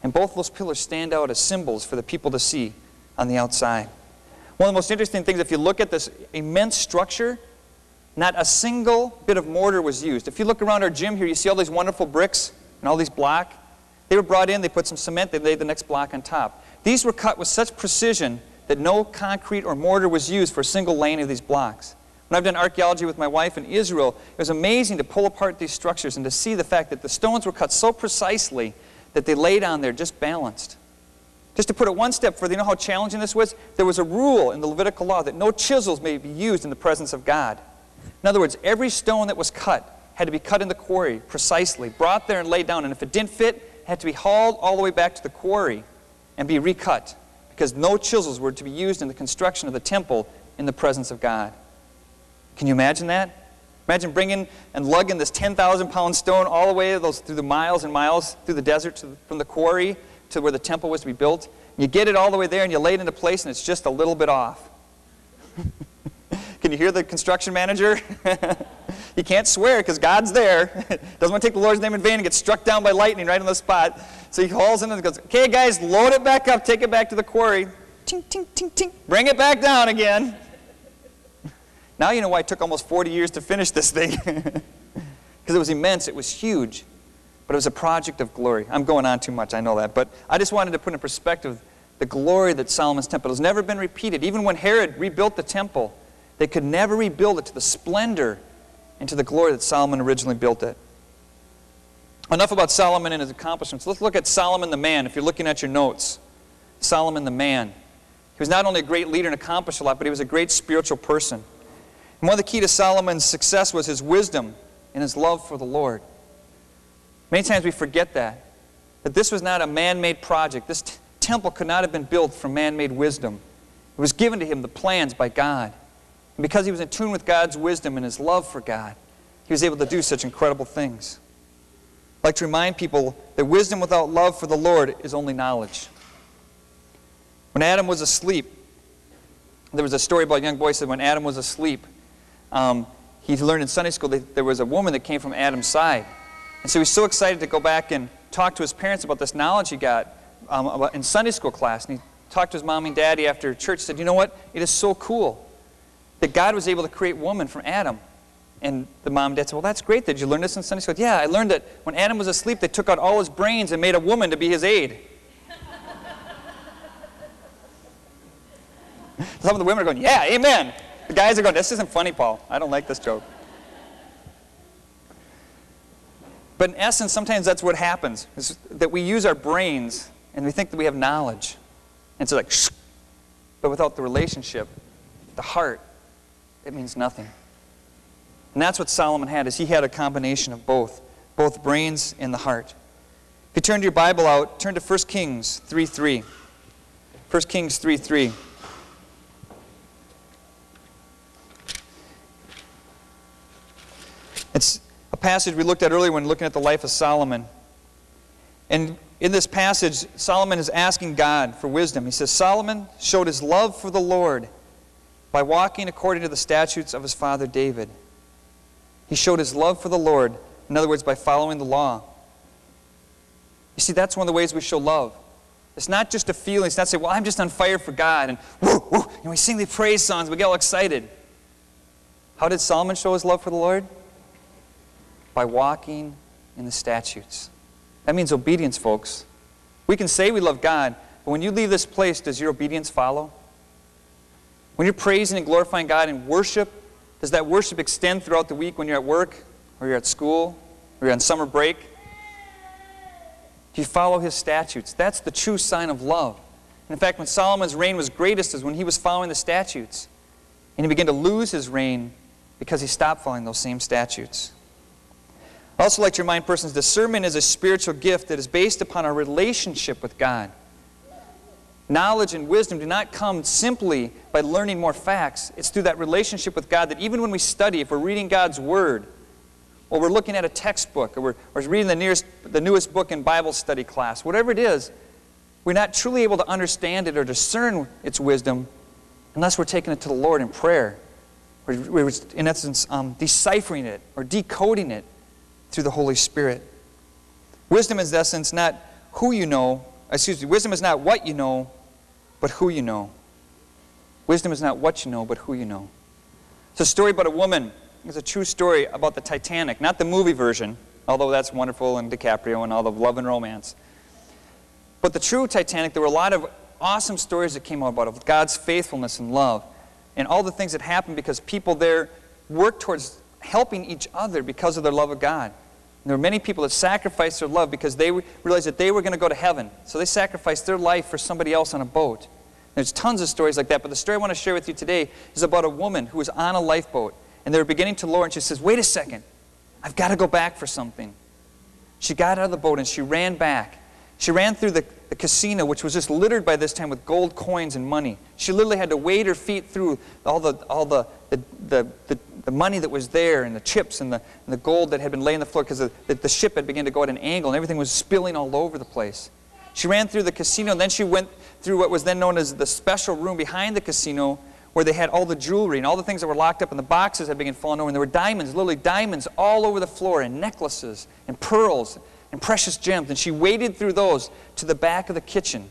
And both those pillars stand out as symbols for the people to see on the outside. One of the most interesting things, if you look at this immense structure, not a single bit of mortar was used. If you look around our gym here, you see all these wonderful bricks and all these block. They were brought in, they put some cement, they laid the next block on top. These were cut with such precision that no concrete or mortar was used for a single laying of these blocks. When I've done archaeology with my wife in Israel, it was amazing to pull apart these structures and to see the fact that the stones were cut so precisely that they laid on there just balanced. Just to put it one step further, you know how challenging this was? There was a rule in the Levitical law that no chisels may be used in the presence of God. In other words, every stone that was cut had to be cut in the quarry precisely, brought there and laid down, and if it didn't fit, it had to be hauled all the way back to the quarry and be recut, because no chisels were to be used in the construction of the temple in the presence of God. Can you imagine that? Imagine bringing and lugging this 10,000-pound stone all the way through the miles and miles through the desert from the quarry to where the temple was to be built. You get it all the way there and you lay it into place and it's just a little bit off. Can you hear the construction manager? You can't swear because God's there. Doesn't want to take the Lord's name in vain and get struck down by lightning right on the spot. So he hauls in and goes, okay guys, load it back up, take it back to the quarry. Tink, tink, tink, tink. Bring it back down again. Now you know why it took almost 40 years to finish this thing. Because it was immense, it was huge, but it was a project of glory. I'm going on too much, I know that, but I just wanted to put in perspective the glory that Solomon's temple has never been repeated. Even when Herod rebuilt the temple, they could never rebuild it to the splendor and to the glory that Solomon originally built it. Enough about Solomon and his accomplishments. Let's look at Solomon the man, if you're looking at your notes. Solomon the man. He was not only a great leader and accomplished a lot, but he was a great spiritual person. And one of the keys to Solomon's success was his wisdom and his love for the Lord. Many times we forget that this was not a man-made project. This temple could not have been built from man-made wisdom. It was given to him, the plans, by God. And because he was in tune with God's wisdom and his love for God, he was able to do such incredible things. I'd like to remind people that wisdom without love for the Lord is only knowledge. When Adam was asleep, there was a story about a young boy who said when Adam was asleep, he learned in Sunday school that there was a woman that came from Adam's side. And so he was so excited to go back and talk to his parents about this knowledge he got in Sunday school class. And he talked to his mom and daddy after church, said, you know what, it is so cool that God was able to create woman from Adam. And the mom and dad said, well, that's great. Did you learn this in Sunday school? Yeah, I learned that when Adam was asleep, they took out all his brains and made a woman to be his aide. Some of the women are going, yeah, amen. The guys are going, this isn't funny, Paul. I don't like this joke. But in essence, sometimes that's what happens, is that we use our brains and we think that we have knowledge. And so like, shh, but without the relationship, the heart, it means nothing. And that's what Solomon had, is he had a combination of both brains and the heart. If you turn your Bible out, turn to 1 Kings 3:3. 1 Kings 3:3. It's a passage we looked at earlier when looking at the life of Solomon. And in this passage, Solomon is asking God for wisdom. He says, Solomon showed his love for the Lord by walking according to the statutes of his father David. He showed his love for the Lord, in other words, by following the law. You see, that's one of the ways we show love. It's not just a feeling. It's not say, well, I'm just on fire for God, and woo, woo, and we sing the praise songs, we get all excited. How did Solomon show his love for the Lord? By walking in the statutes. That means obedience, folks. We can say we love God, but when you leave this place, does your obedience follow? When you're praising and glorifying God in worship, does that worship extend throughout the week when you're at work, or you're at school, or you're on summer break? Do you follow his statutes? That's the true sign of love. And in fact, when Solomon's reign was greatest is when he was following the statutes. And he began to lose his reign because he stopped following those same statutes. I also like to remind persons, discernment is a spiritual gift that is based upon our relationship with God. Knowledge and wisdom do not come simply by learning more facts. It's through that relationship with God that even when we study, if we're reading God's Word, or we're looking at a textbook, or we're reading the newest book in Bible study class, whatever it is, we're not truly able to understand it or discern its wisdom unless we're taking it to the Lord in prayer. We're in essence, deciphering it or decoding it through the Holy Spirit. Wisdom is in essence not who you know, wisdom is not what you know, but who you know. Wisdom is not what you know, but who you know. It's a story about a woman. It's a true story about the Titanic, not the movie version, although that's wonderful, and DiCaprio and all the love and romance. But the true Titanic, there were a lot of awesome stories that came out about it, with God's faithfulness and love, and all the things that happened because people there worked towards helping each other because of their love of God. And there were many people that sacrificed their love because they realized that they were going to go to heaven. So they sacrificed their life for somebody else on a boat. And there's tons of stories like that, but the story I want to share with you today is about a woman who was on a lifeboat. And they were beginning to lower, and she says, wait a second, I've got to go back for something. She got out of the boat, and she ran back. She ran through the casino, which was just littered by this time with gold coins and money. She literally had to wade her feet through all the money that was there, and the chips, and the gold that had been laying on the floor, because the ship had begun to go at an angle, and everything was spilling all over the place. She ran through the casino, and then she went through what was then known as the special room behind the casino, where they had all the jewelry and all the things that were locked up in the boxes had begun falling over. And there were diamonds, literally diamonds all over the floor, and necklaces and pearls and precious gems. And she waded through those to the back of the kitchen,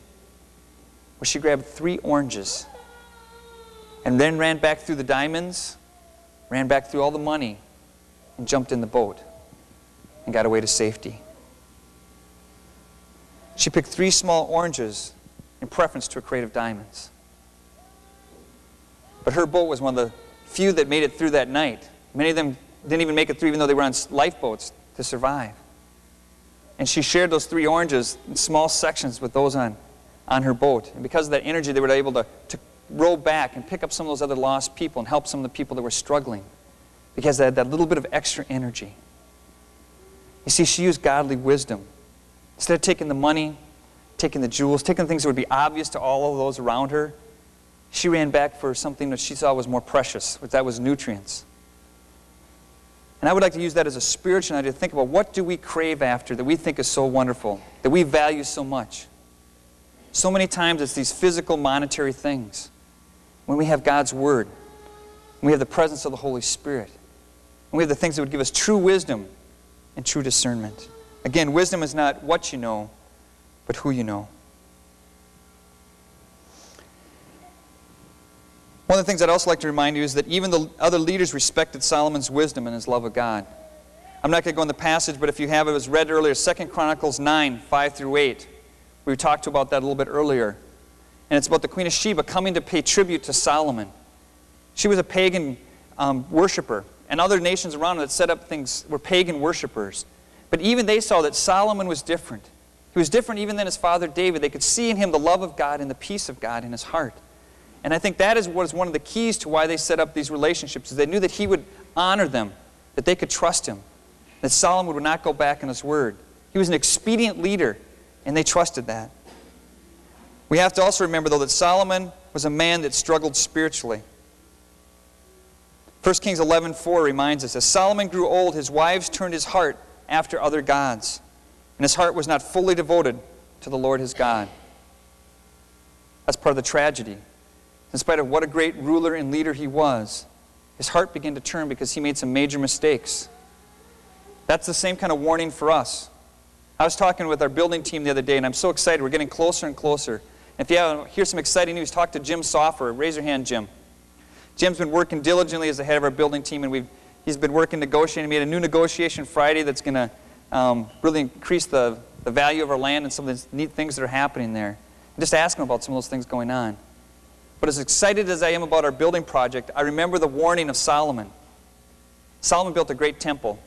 where she grabbed 3 oranges and then ran back through the diamonds, ran back through all the money, and jumped in the boat and got away to safety. She picked 3 small oranges in preference to a crate of diamonds. But her boat was one of the few that made it through that night. Many of them didn't even make it through, even though they were on lifeboats to survive. And she shared those 3 oranges in small sections with those on her boat. And because of that energy, they were able to row back and pick up some of those other lost people and help some of the people that were struggling, because they had that little bit of extra energy. You see, she used godly wisdom. Instead of taking the money, taking the jewels, taking things that would be obvious to all of those around her, she ran back for something that she saw was more precious, which that was nutrients. And I would like to use that as a spiritual idea to think about, what do we crave after that we think is so wonderful, that we value so much? So many times it's these physical, monetary things. When we have God's Word, when we have the presence of the Holy Spirit, when we have the things that would give us true wisdom and true discernment. Again, wisdom is not what you know, but who you know. One of the things I'd also like to remind you is that even the other leaders respected Solomon's wisdom and his love of God. I'm not going to go in the passage, but if you have it, was read earlier, 2 Chronicles 9, 5-8. We talked about that a little bit earlier. And it's about the Queen of Sheba coming to pay tribute to Solomon. She was a pagan worshiper, and other nations around her that set up things were pagan worshipers. But even they saw that Solomon was different. He was different even than his father David. They could see in him the love of God and the peace of God in his heart. And I think that is what is one of the keys to why they set up these relationships, is they knew that he would honor them, that they could trust him, that Solomon would not go back on his word. He was an expedient leader, and they trusted that. We have to also remember, though, that Solomon was a man that struggled spiritually. 1 Kings 11:4 reminds us, as Solomon grew old, his wives turned his heart after other gods, and his heart was not fully devoted to the Lord his God. That's part of the tragedy. In spite of what a great ruler and leader he was, his heart began to turn because he made some major mistakes. That's the same kind of warning for us. I was talking with our building team the other day, and I'm so excited. We're getting closer and closer. If you haven't, here's some exciting news. Talk to Jim Soffer. Raise your hand, Jim. Jim's been working diligently as the head of our building team, and he's been working negotiating. We had a new negotiation Friday that's going to really increase the value of our land and some of these neat things that are happening there. And just ask him about some of those things going on. But as excited as I am about our building project, I remember the warning of Solomon. Solomon built a great temple,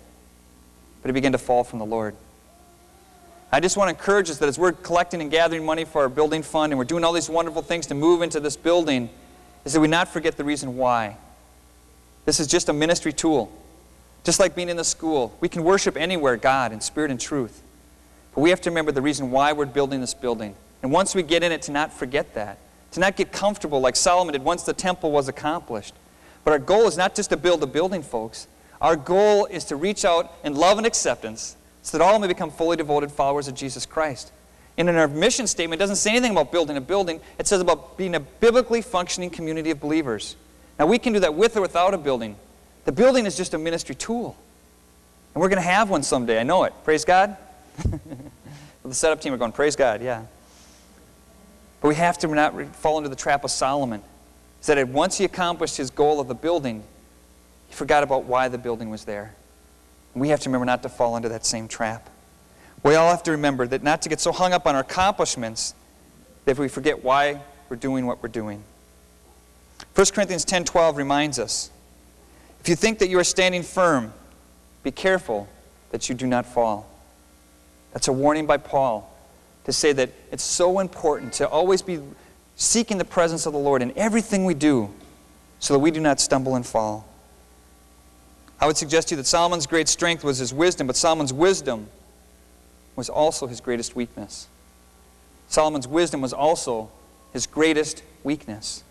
but he began to fall from the Lord. I just want to encourage us that as we're collecting and gathering money for our building fund and we're doing all these wonderful things to move into this building, is that we not forget the reason why. This is just a ministry tool. Just like being in the school, we can worship anywhere God in spirit and truth. But we have to remember the reason why we're building this building. And once we get in it, to not forget that. To not get comfortable like Solomon did once the temple was accomplished. But our goal is not just to build a building, folks. Our goal is to reach out in love and acceptance so that all may become fully devoted followers of Jesus Christ. And in our mission statement, it doesn't say anything about building a building. It says about being a biblically functioning community of believers. Now, we can do that with or without a building. The building is just a ministry tool. And we're going to have one someday. I know it. Praise God. The setup team are going, praise God, yeah. But we have to not fall into the trap of Solomon. It's that once he accomplished his goal of the building, he forgot about why the building was there. And we have to remember not to fall into that same trap. We all have to remember that not to get so hung up on our accomplishments that we forget why we're doing what we're doing. 1 Corinthians 10:12 reminds us, if you think that you are standing firm, be careful that you do not fall. That's a warning by Paul to say that it's so important to always be seeking the presence of the Lord in everything we do so that we do not stumble and fall. I would suggest to you that Solomon's great strength was his wisdom, but Solomon's wisdom was also his greatest weakness. Solomon's wisdom was also his greatest weakness.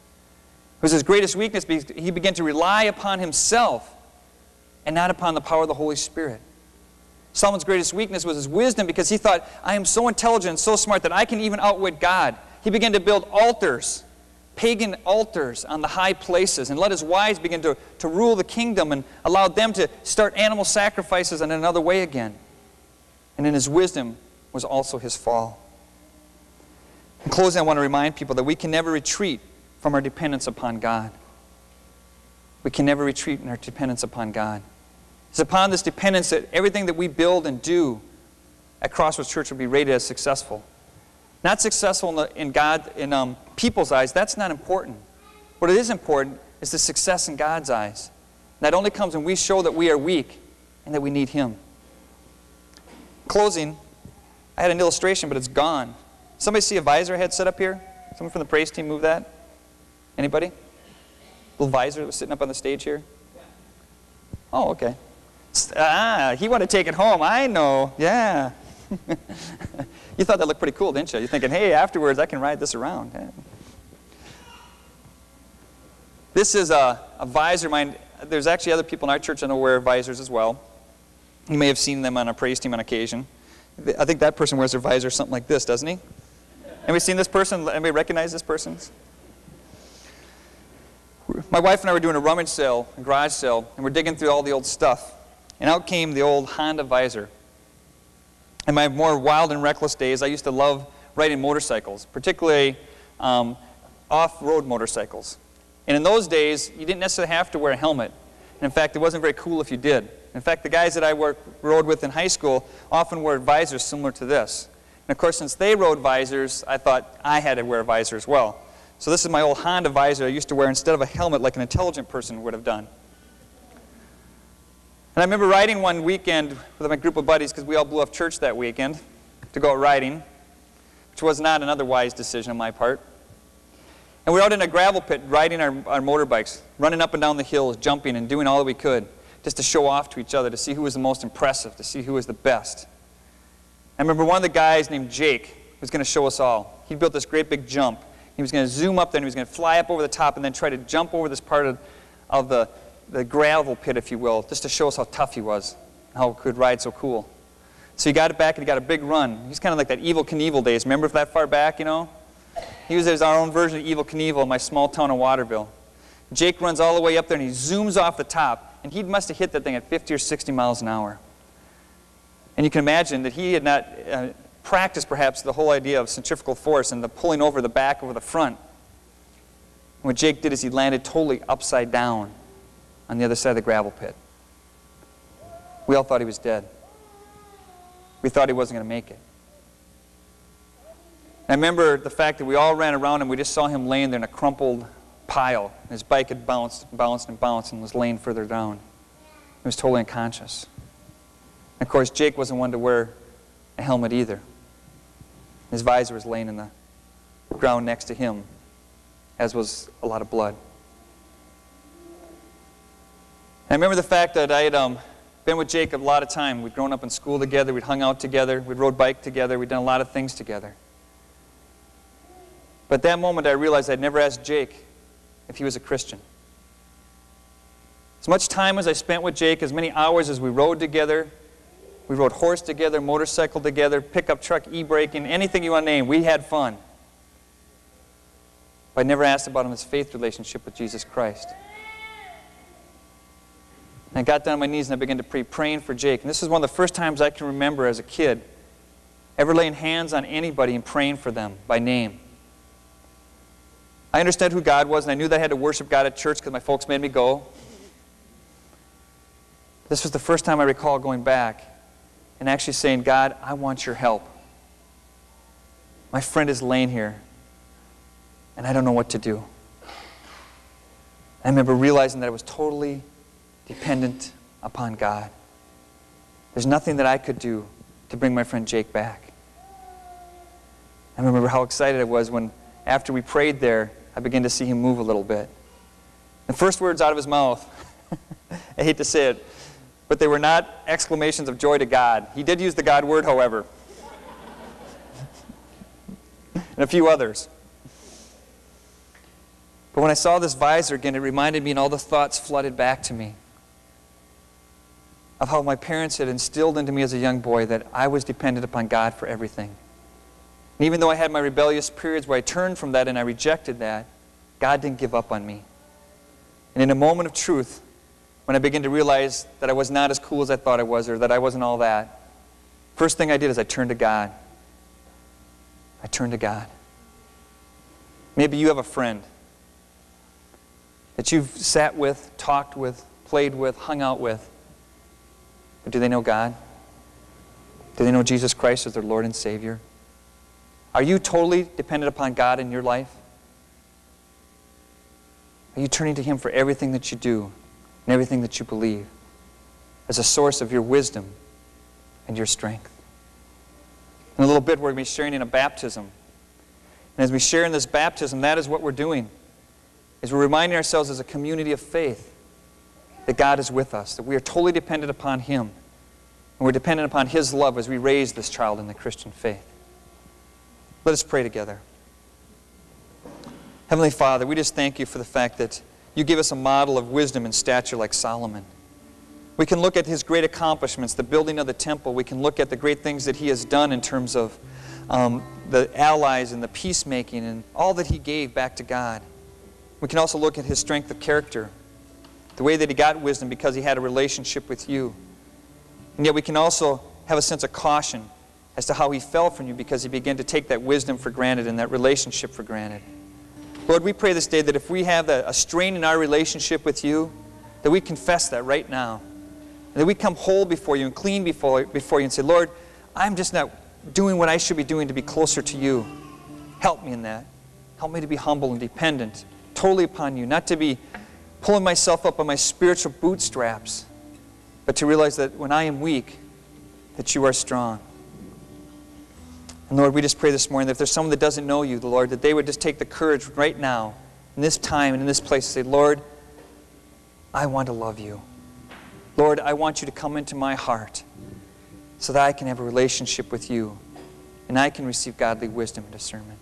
It was his greatest weakness because he began to rely upon himself and not upon the power of the Holy Spirit. Solomon's greatest weakness was his wisdom because he thought, I am so intelligent and so smart that I can even outwit God. He began to build altars, pagan altars on the high places, and let his wives begin to rule the kingdom and allowed them to start animal sacrifices in another way again. And in his wisdom was also his fall. In closing, I want to remind people that we can never retreat from our dependence upon God. We can never retreat in our dependence upon God. It's upon this dependence that everything that we build and do at Crossroads Church will be rated as successful. Not successful in people's eyes. That's not important. What is important is the success in God's eyes. That only comes when we show that we are weak and that we need Him. In closing, I had an illustration, but it's gone. Somebody see a visor I had set up here? Someone from the praise team move that? Anybody? Little visor that was sitting up on the stage here? Oh, okay. He wanted to take it home. I know. Yeah. You thought that looked pretty cool, didn't you? You're thinking, hey, afterwards I can ride this around. This is a visor. There's actually other people in our church that wear visors as well. You may have seen them on a praise team on occasion. I think that person wears their visor something like this, doesn't he? Anybody seen this person? Anybody recognize this person? My wife and I were doing a rummage sale, a garage sale, and we're digging through all the old stuff. And out came the old Honda visor. In my more wild and reckless days, I used to love riding motorcycles, particularly off-road motorcycles. And in those days, you didn't necessarily have to wear a helmet. And in fact, it wasn't very cool if you did. In fact, the guys that I rode with in high school often wore visors similar to this. And of course, since they rode visors, I thought I had to wear a visor as well. So this is my old Honda visor I used to wear instead of a helmet like an intelligent person would have done. And I remember riding one weekend with my group of buddies, because we all blew off church that weekend to go out riding, which was not another wise decision on my part. And we were out in a gravel pit riding our motorbikes, running up and down the hills, jumping and doing all that we could, just to show off to each other, to see who was the most impressive, to see who was the best. I remember one of the guys named Jake was going to show us all. He built this great big jump. He was going to zoom up, then he was going to fly up over the top and then try to jump over this part of the gravel pit, if you will, just to show us how tough he was, how he could ride so cool. So he got it back and he got a big run. He was kind of like that Evel Knievel days. Remember that far back, you know? He was our own version of Evel Knievel in my small town of Waterville. Jake runs all the way up there and he zooms off the top, and he must have hit that thing at 50 or 60 miles an hour. And you can imagine that he had not practiced perhaps the whole idea of centrifugal force and the pulling over the back over the front. And what Jake did is he landed totally upside down on the other side of the gravel pit. We all thought he was dead. We thought he wasn't going to make it. And I remember the fact that we all ran around and we just saw him laying there in a crumpled pile. And his bike had bounced and was laying further down. He was totally unconscious. And of course, Jake wasn't one to wear a helmet either. His visor was laying in the ground next to him, as was a lot of blood. I remember the fact that I had been with Jake a lot of time. We'd grown up in school together. We'd hung out together. We'd rode bike together. We'd done a lot of things together. But that moment, I realized I'd never asked Jake if he was a Christian. As much time as I spent with Jake, as many hours as we rode together, we rode horse together, motorcycle together, pickup truck, e-braking, anything you want to name, we had fun. But I never asked about his faith relationship with Jesus Christ. And I got down on my knees and I began to pray, praying for Jake. And this is one of the first times I can remember as a kid ever laying hands on anybody and praying for them by name. I understood who God was, and I knew that I had to worship God at church because my folks made me go. This was the first time I recall going back and actually saying, God, I want your help. My friend is laying here, and I don't know what to do. I remember realizing that I was totally dependent upon God. There's nothing that I could do to bring my friend Jake back. I remember how excited I was when, after we prayed there, I began to see him move a little bit. The first words out of his mouth, I hate to say it, but they were not exclamations of joy to God. He did use the God word, however, and a few others. But when I saw this visor again, it reminded me, and all the thoughts flooded back to me, of how my parents had instilled into me as a young boy that I was dependent upon God for everything. And even though I had my rebellious periods where I turned from that and I rejected that, God didn't give up on me. And in a moment of truth, when I began to realize that I was not as cool as I thought I was, or that I wasn't all that, first thing I did is I turned to God. I turned to God. Maybe you have a friend that you've sat with, talked with, played with, hung out with, but do they know God? Do they know Jesus Christ as their Lord and Savior? Are you totally dependent upon God in your life? Are you turning to Him for everything that you do and everything that you believe as a source of your wisdom and your strength? In a little bit, we're going to be sharing in a baptism. And as we share in this baptism, that is what we're doing, is we're reminding ourselves as a community of faith that God is with us, that we are totally dependent upon Him, and we're dependent upon His love as we raise this child in the Christian faith. Let us pray together. Heavenly Father, we just thank You for the fact that You give us a model of wisdom and stature like Solomon. We can look at his great accomplishments, the building of the temple. We can look at the great things that he has done in terms of the allies and the peacemaking and all that he gave back to God. We can also look at his strength of character, the way that he got wisdom because he had a relationship with You. And yet we can also have a sense of caution as to how he fell from You because he began to take that wisdom for granted and that relationship for granted. Lord, we pray this day that if we have a strain in our relationship with You, that we confess that right now, and that we come whole before You and clean before You and say, Lord, I'm just not doing what I should be doing to be closer to You. Help me in that. Help me to be humble and dependent, totally upon you, not to be pulling myself up by my spiritual bootstraps, but to realize that when I am weak, that you are strong. And Lord, we just pray this morning that if there's someone that doesn't know you, the Lord, that they would just take the courage right now, in this time and in this place, to say, Lord, I want to love you. Lord, I want you to come into my heart so that I can have a relationship with you and I can receive godly wisdom and discernment.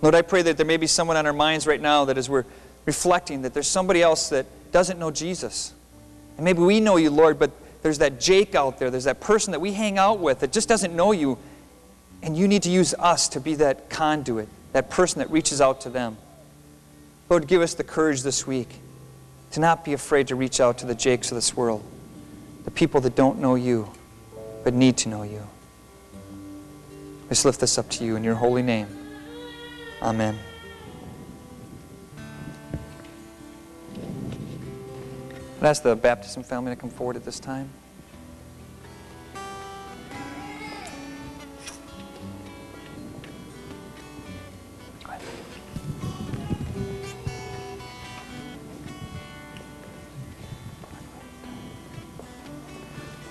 Lord, I pray that there may be someone on our minds right now that as we're reflecting, that there's somebody else that doesn't know Jesus. And maybe we know you, Lord, but there's that Jake out there. There's that person that we hang out with that just doesn't know you. And you need to use us to be that conduit, that person that reaches out to them. Lord, give us the courage this week to not be afraid to reach out to the Jakes of this world, the people that don't know you but need to know you. Let's lift this up to you in your holy name. Amen. I'd ask the baptism family to come forward at this time.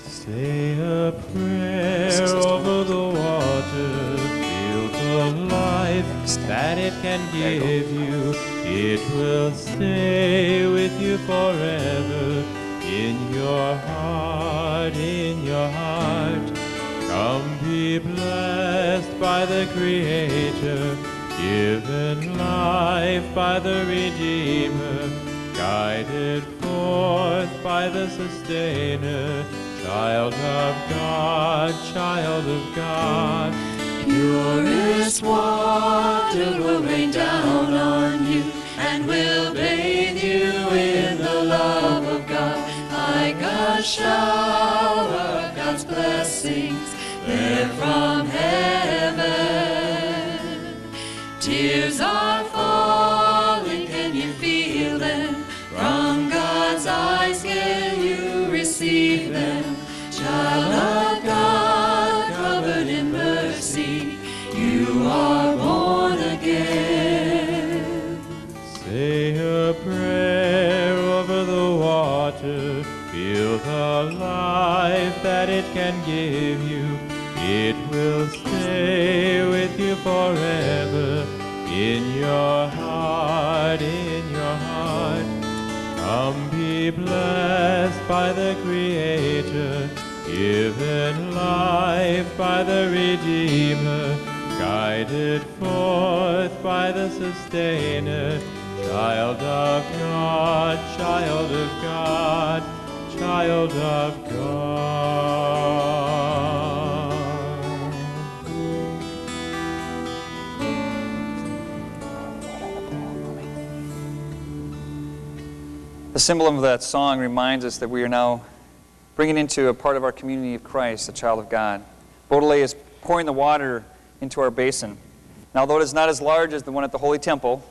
Say a prayer over the water, field of life, that it can give you. It will stay with you forever, in your heart. Come be blessed by the Creator, given life by the Redeemer, guided forth by the Sustainer. Child of God, purest water will rain down on you and will bathe you in the love of God. Like a shower of God's blessings, there from heaven. Tears are falling, can you feel them? From God's eyes, can you receive them? Child of God, covered in mercy, you are born again. Say a prayer over the water, feel the life that it can give you. It will stay with you forever, in your heart, in your heart. Come be blessed by the Creator, given life by the Redeemer, guided forth by the Sustainer, child of God, child of God, child of God. The symbolism of that song reminds us that we are now bringing into a part of our community of Christ, the child of God. Boudelaire is pouring the water into our basin. And although it is not as large as the one at the Holy Temple,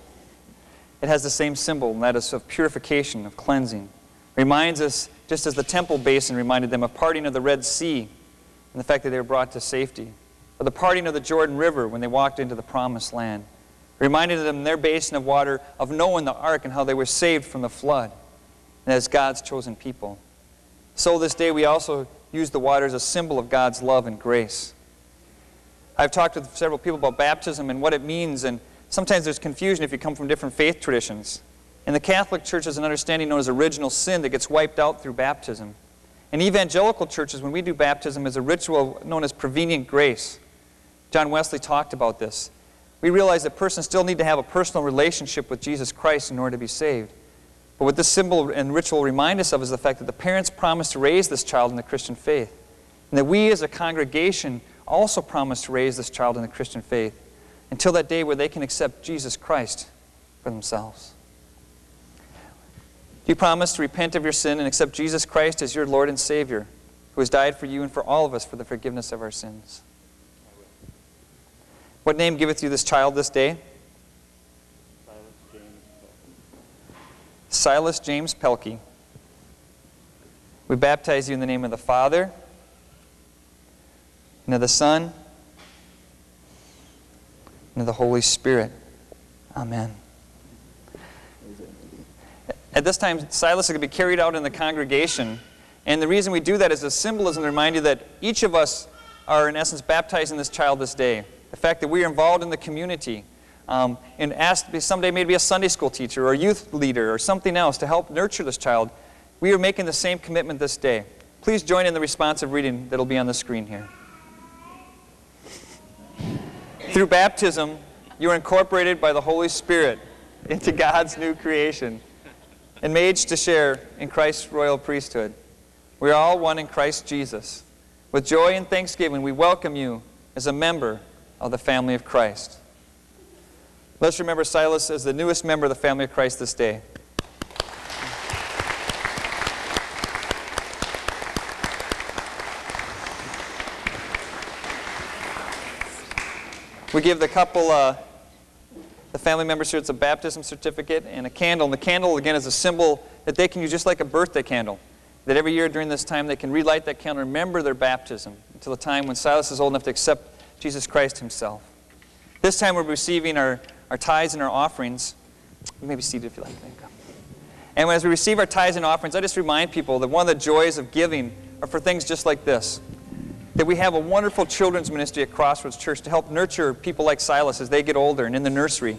it has the same symbol, and that is of purification, of cleansing. Reminds us, just as the temple basin reminded them, of parting of the Red Sea and the fact that they were brought to safety, or the parting of the Jordan River when they walked into the Promised Land. Reminded them in their basin of water of Noah and the ark and how they were saved from the flood, and as God's chosen people. So this day we also use the water as a symbol of God's love and grace. I've talked with several people about baptism and what it means, and sometimes there's confusion if you come from different faith traditions. In the Catholic Church, there's an understanding known as original sin that gets wiped out through baptism. In evangelical churches, when we do baptism, is a ritual known as prevenient grace. John Wesley talked about this. We realize that persons still need to have a personal relationship with Jesus Christ in order to be saved. But what this symbol and ritual remind us of is the fact that the parents promised to raise this child in the Christian faith, and that we as a congregation also promise to raise this child in the Christian faith until that day where they can accept Jesus Christ for themselves. You promise to repent of your sin and accept Jesus Christ as your Lord and Savior, who has died for you and for all of us for the forgiveness of our sins. What name giveth you this child this day? Silas James Pelkey. We baptize you in the name of the Father, and of the Son, and of the Holy Spirit. Amen. At this time, Silas is going to be carried out in the congregation. And the reason we do that is a symbolism to remind you that each of us are, in essence, baptizing this child this day. The fact that we are involved in the community and asked someday maybe a Sunday school teacher or a youth leader or something else to help nurture this child, we are making the same commitment this day. Please join in the responsive reading that will be on the screen here. Through baptism, you are incorporated by the Holy Spirit into God's new creation and made to share in Christ's royal priesthood. We are all one in Christ Jesus. With joy and thanksgiving, we welcome you as a member of the family of Christ. Let's remember Silas as the newest member of the family of Christ this day. We give the couple, the family members here, it's a baptism certificate and a candle. And the candle, again, is a symbol that they can use just like a birthday candle. That every year during this time they can relight that candle and remember their baptism until the time when Silas is old enough to accept Jesus Christ himself. This time we're receiving our tithes and our offerings. You may be seated if you like. And as we receive our tithes and offerings, I just remind people that one of the joys of giving are for things just like this. That we have a wonderful children's ministry at Crossroads Church to help nurture people like Silas as they get older and in the nursery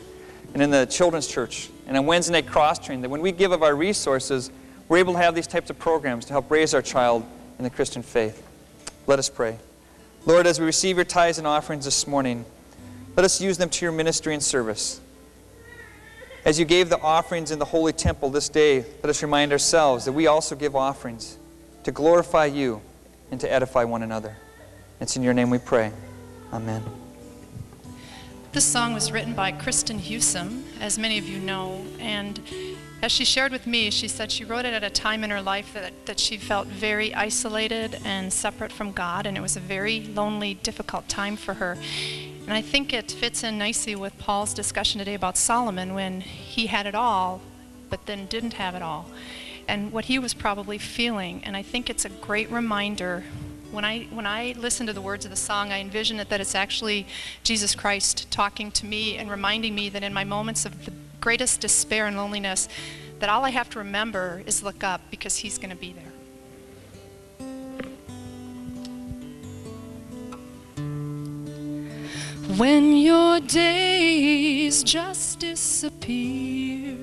and in the children's church and on Wednesday night cross-training, that when we give of our resources, we're able to have these types of programs to help raise our child in the Christian faith. Let us pray. Lord, as we receive your tithes and offerings this morning, let us use them to your ministry and service. As you gave the offerings in the Holy Temple this day, let us remind ourselves that we also give offerings to glorify you and to edify one another. It's in your name we pray. Amen. This song was written by Kristen Husum, as many of you know, and as she shared with me, she said she wrote it at a time in her life that she felt very isolated and separate from God, and it was a very lonely, difficult time for her. And I think it fits in nicely with Paul's discussion today about Solomon, when he had it all, but then didn't have it all, and what he was probably feeling. And I think it's a great reminder. When I listen to the words of the song, I envision it that it's actually Jesus Christ talking to me and reminding me that in my moments of the greatest despair and loneliness, that all I have to remember is look up, because he's going to be there. When your days just disappear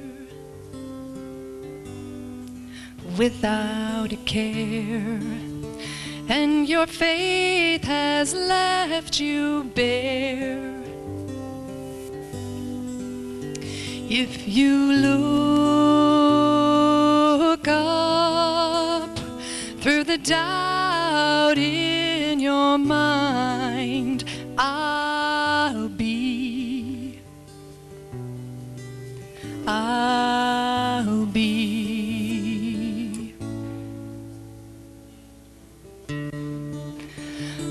without a care, and your faith has left you bare, if you look up through the doubt in your mind, I'll be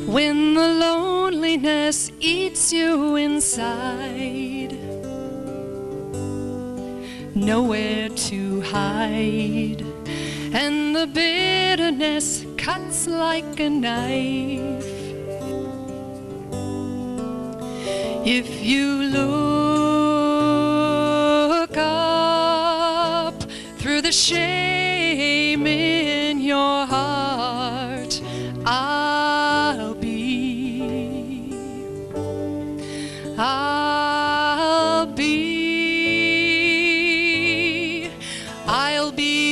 when the loneliness eats you inside, nowhere to hide, and the bitterness cuts like a knife, if you look up through the shame in your heart, I'll be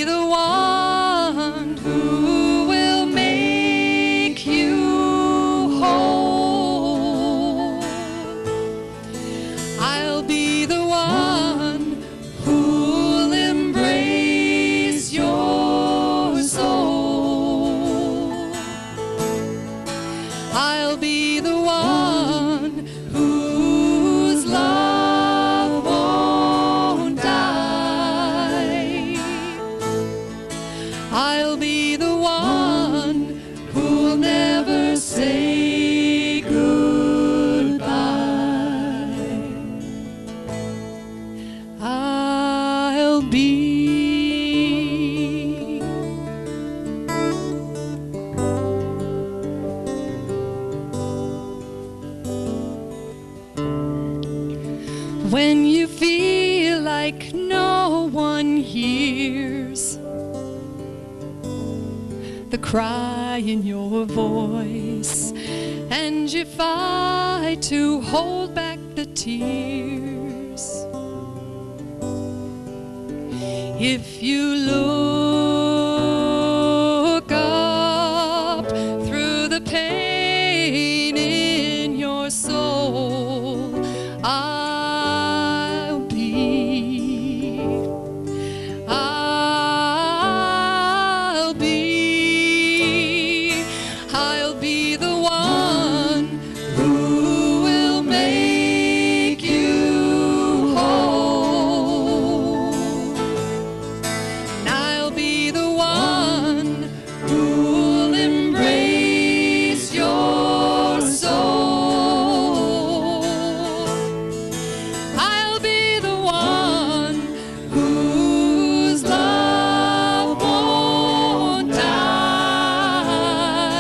the one who will make you whole. I'll be the one who'll embrace your soul. I'll be the one whose love won't die. I'll be the one who'll never say goodbye. I'll be. When you feel like no one hears the cry in your voice, and you fight to hold back the tears. If you look up through the pain in your soul, I'll be the one who will make you whole. And I'll be the one who'll embrace your soul. I'll be the one whose love won't die.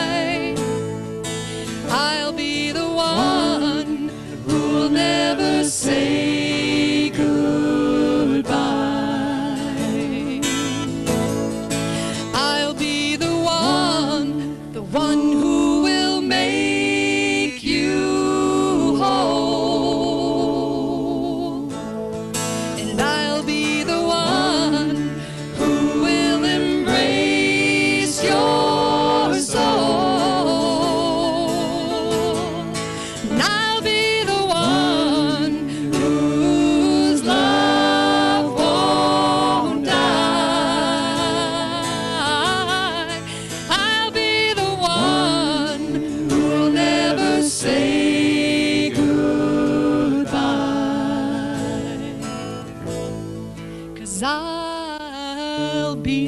I'll be the one who'll never say goodbye. I'll be the one who will make you whole. And I'll be the one who will embrace your soul. And I'll be the one whose love won't die. I'll be the one who'll never say goodbye. 'Cause I'll be,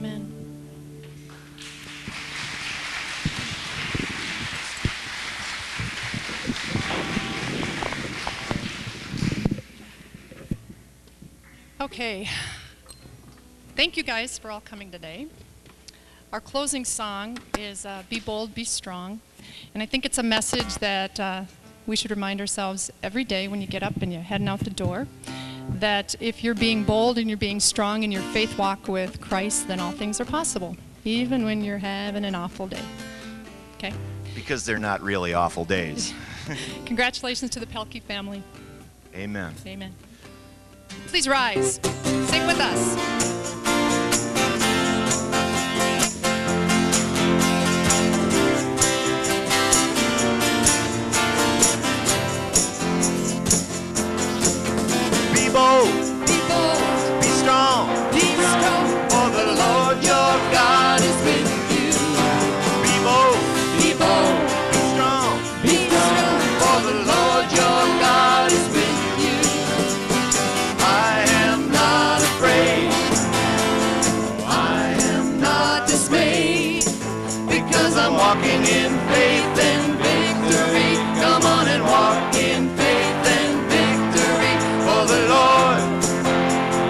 Amen. Okay, thank you guys for all coming today. Our closing song is Be Bold, Be Strong, and I think it's a message that we should remind ourselves every day when you get up and you're heading out the door, that if you're being bold and you're being strong in your faith walk with Christ, then all things are possible, even when you're having an awful day, okay? Because they're not really awful days. Congratulations to the Pelkey family. Amen. Amen. Please rise. Sing with us. Be bold. Be bold. Be strong. Be strong. For the Lord your God is with you. Be bold. Be bold. Be strong. Be strong. For the Lord your God is with you. I am not afraid, I am not dismayed, because I'm walking in faith and victory. Come on and walk in faith and victory, for the Lord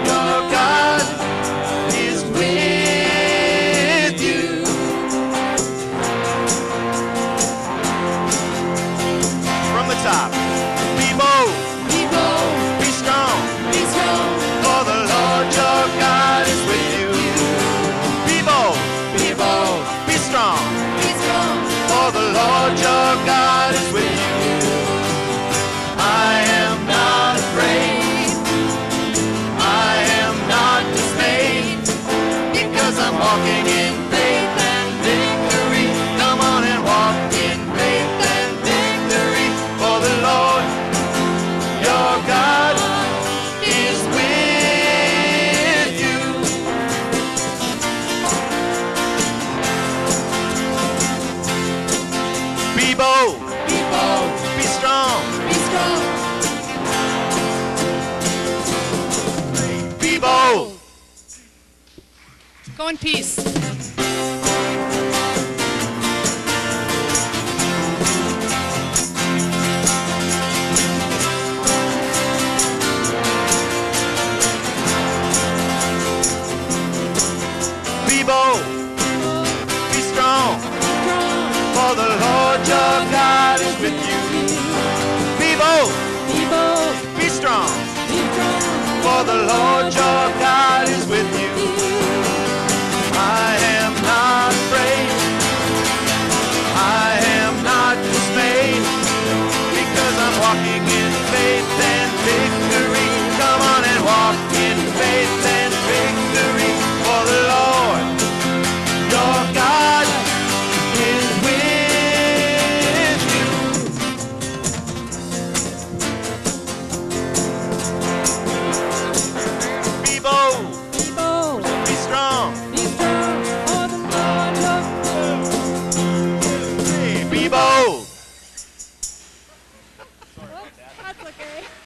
your God is with you. From the top, be bold. Be bold. Be strong. Be strong. For the Lord your God is with you. Be bold. Be bold. Be strong. Be strong. For the Lord your God is with you. I am not afraid, I am not dismayed, because I'm walking in faith and victory. Come on and walk in faith and victory, for the Lord your God is with you. Be bold. Be bold. Be strong. Be strong. Be bold. Go in peace.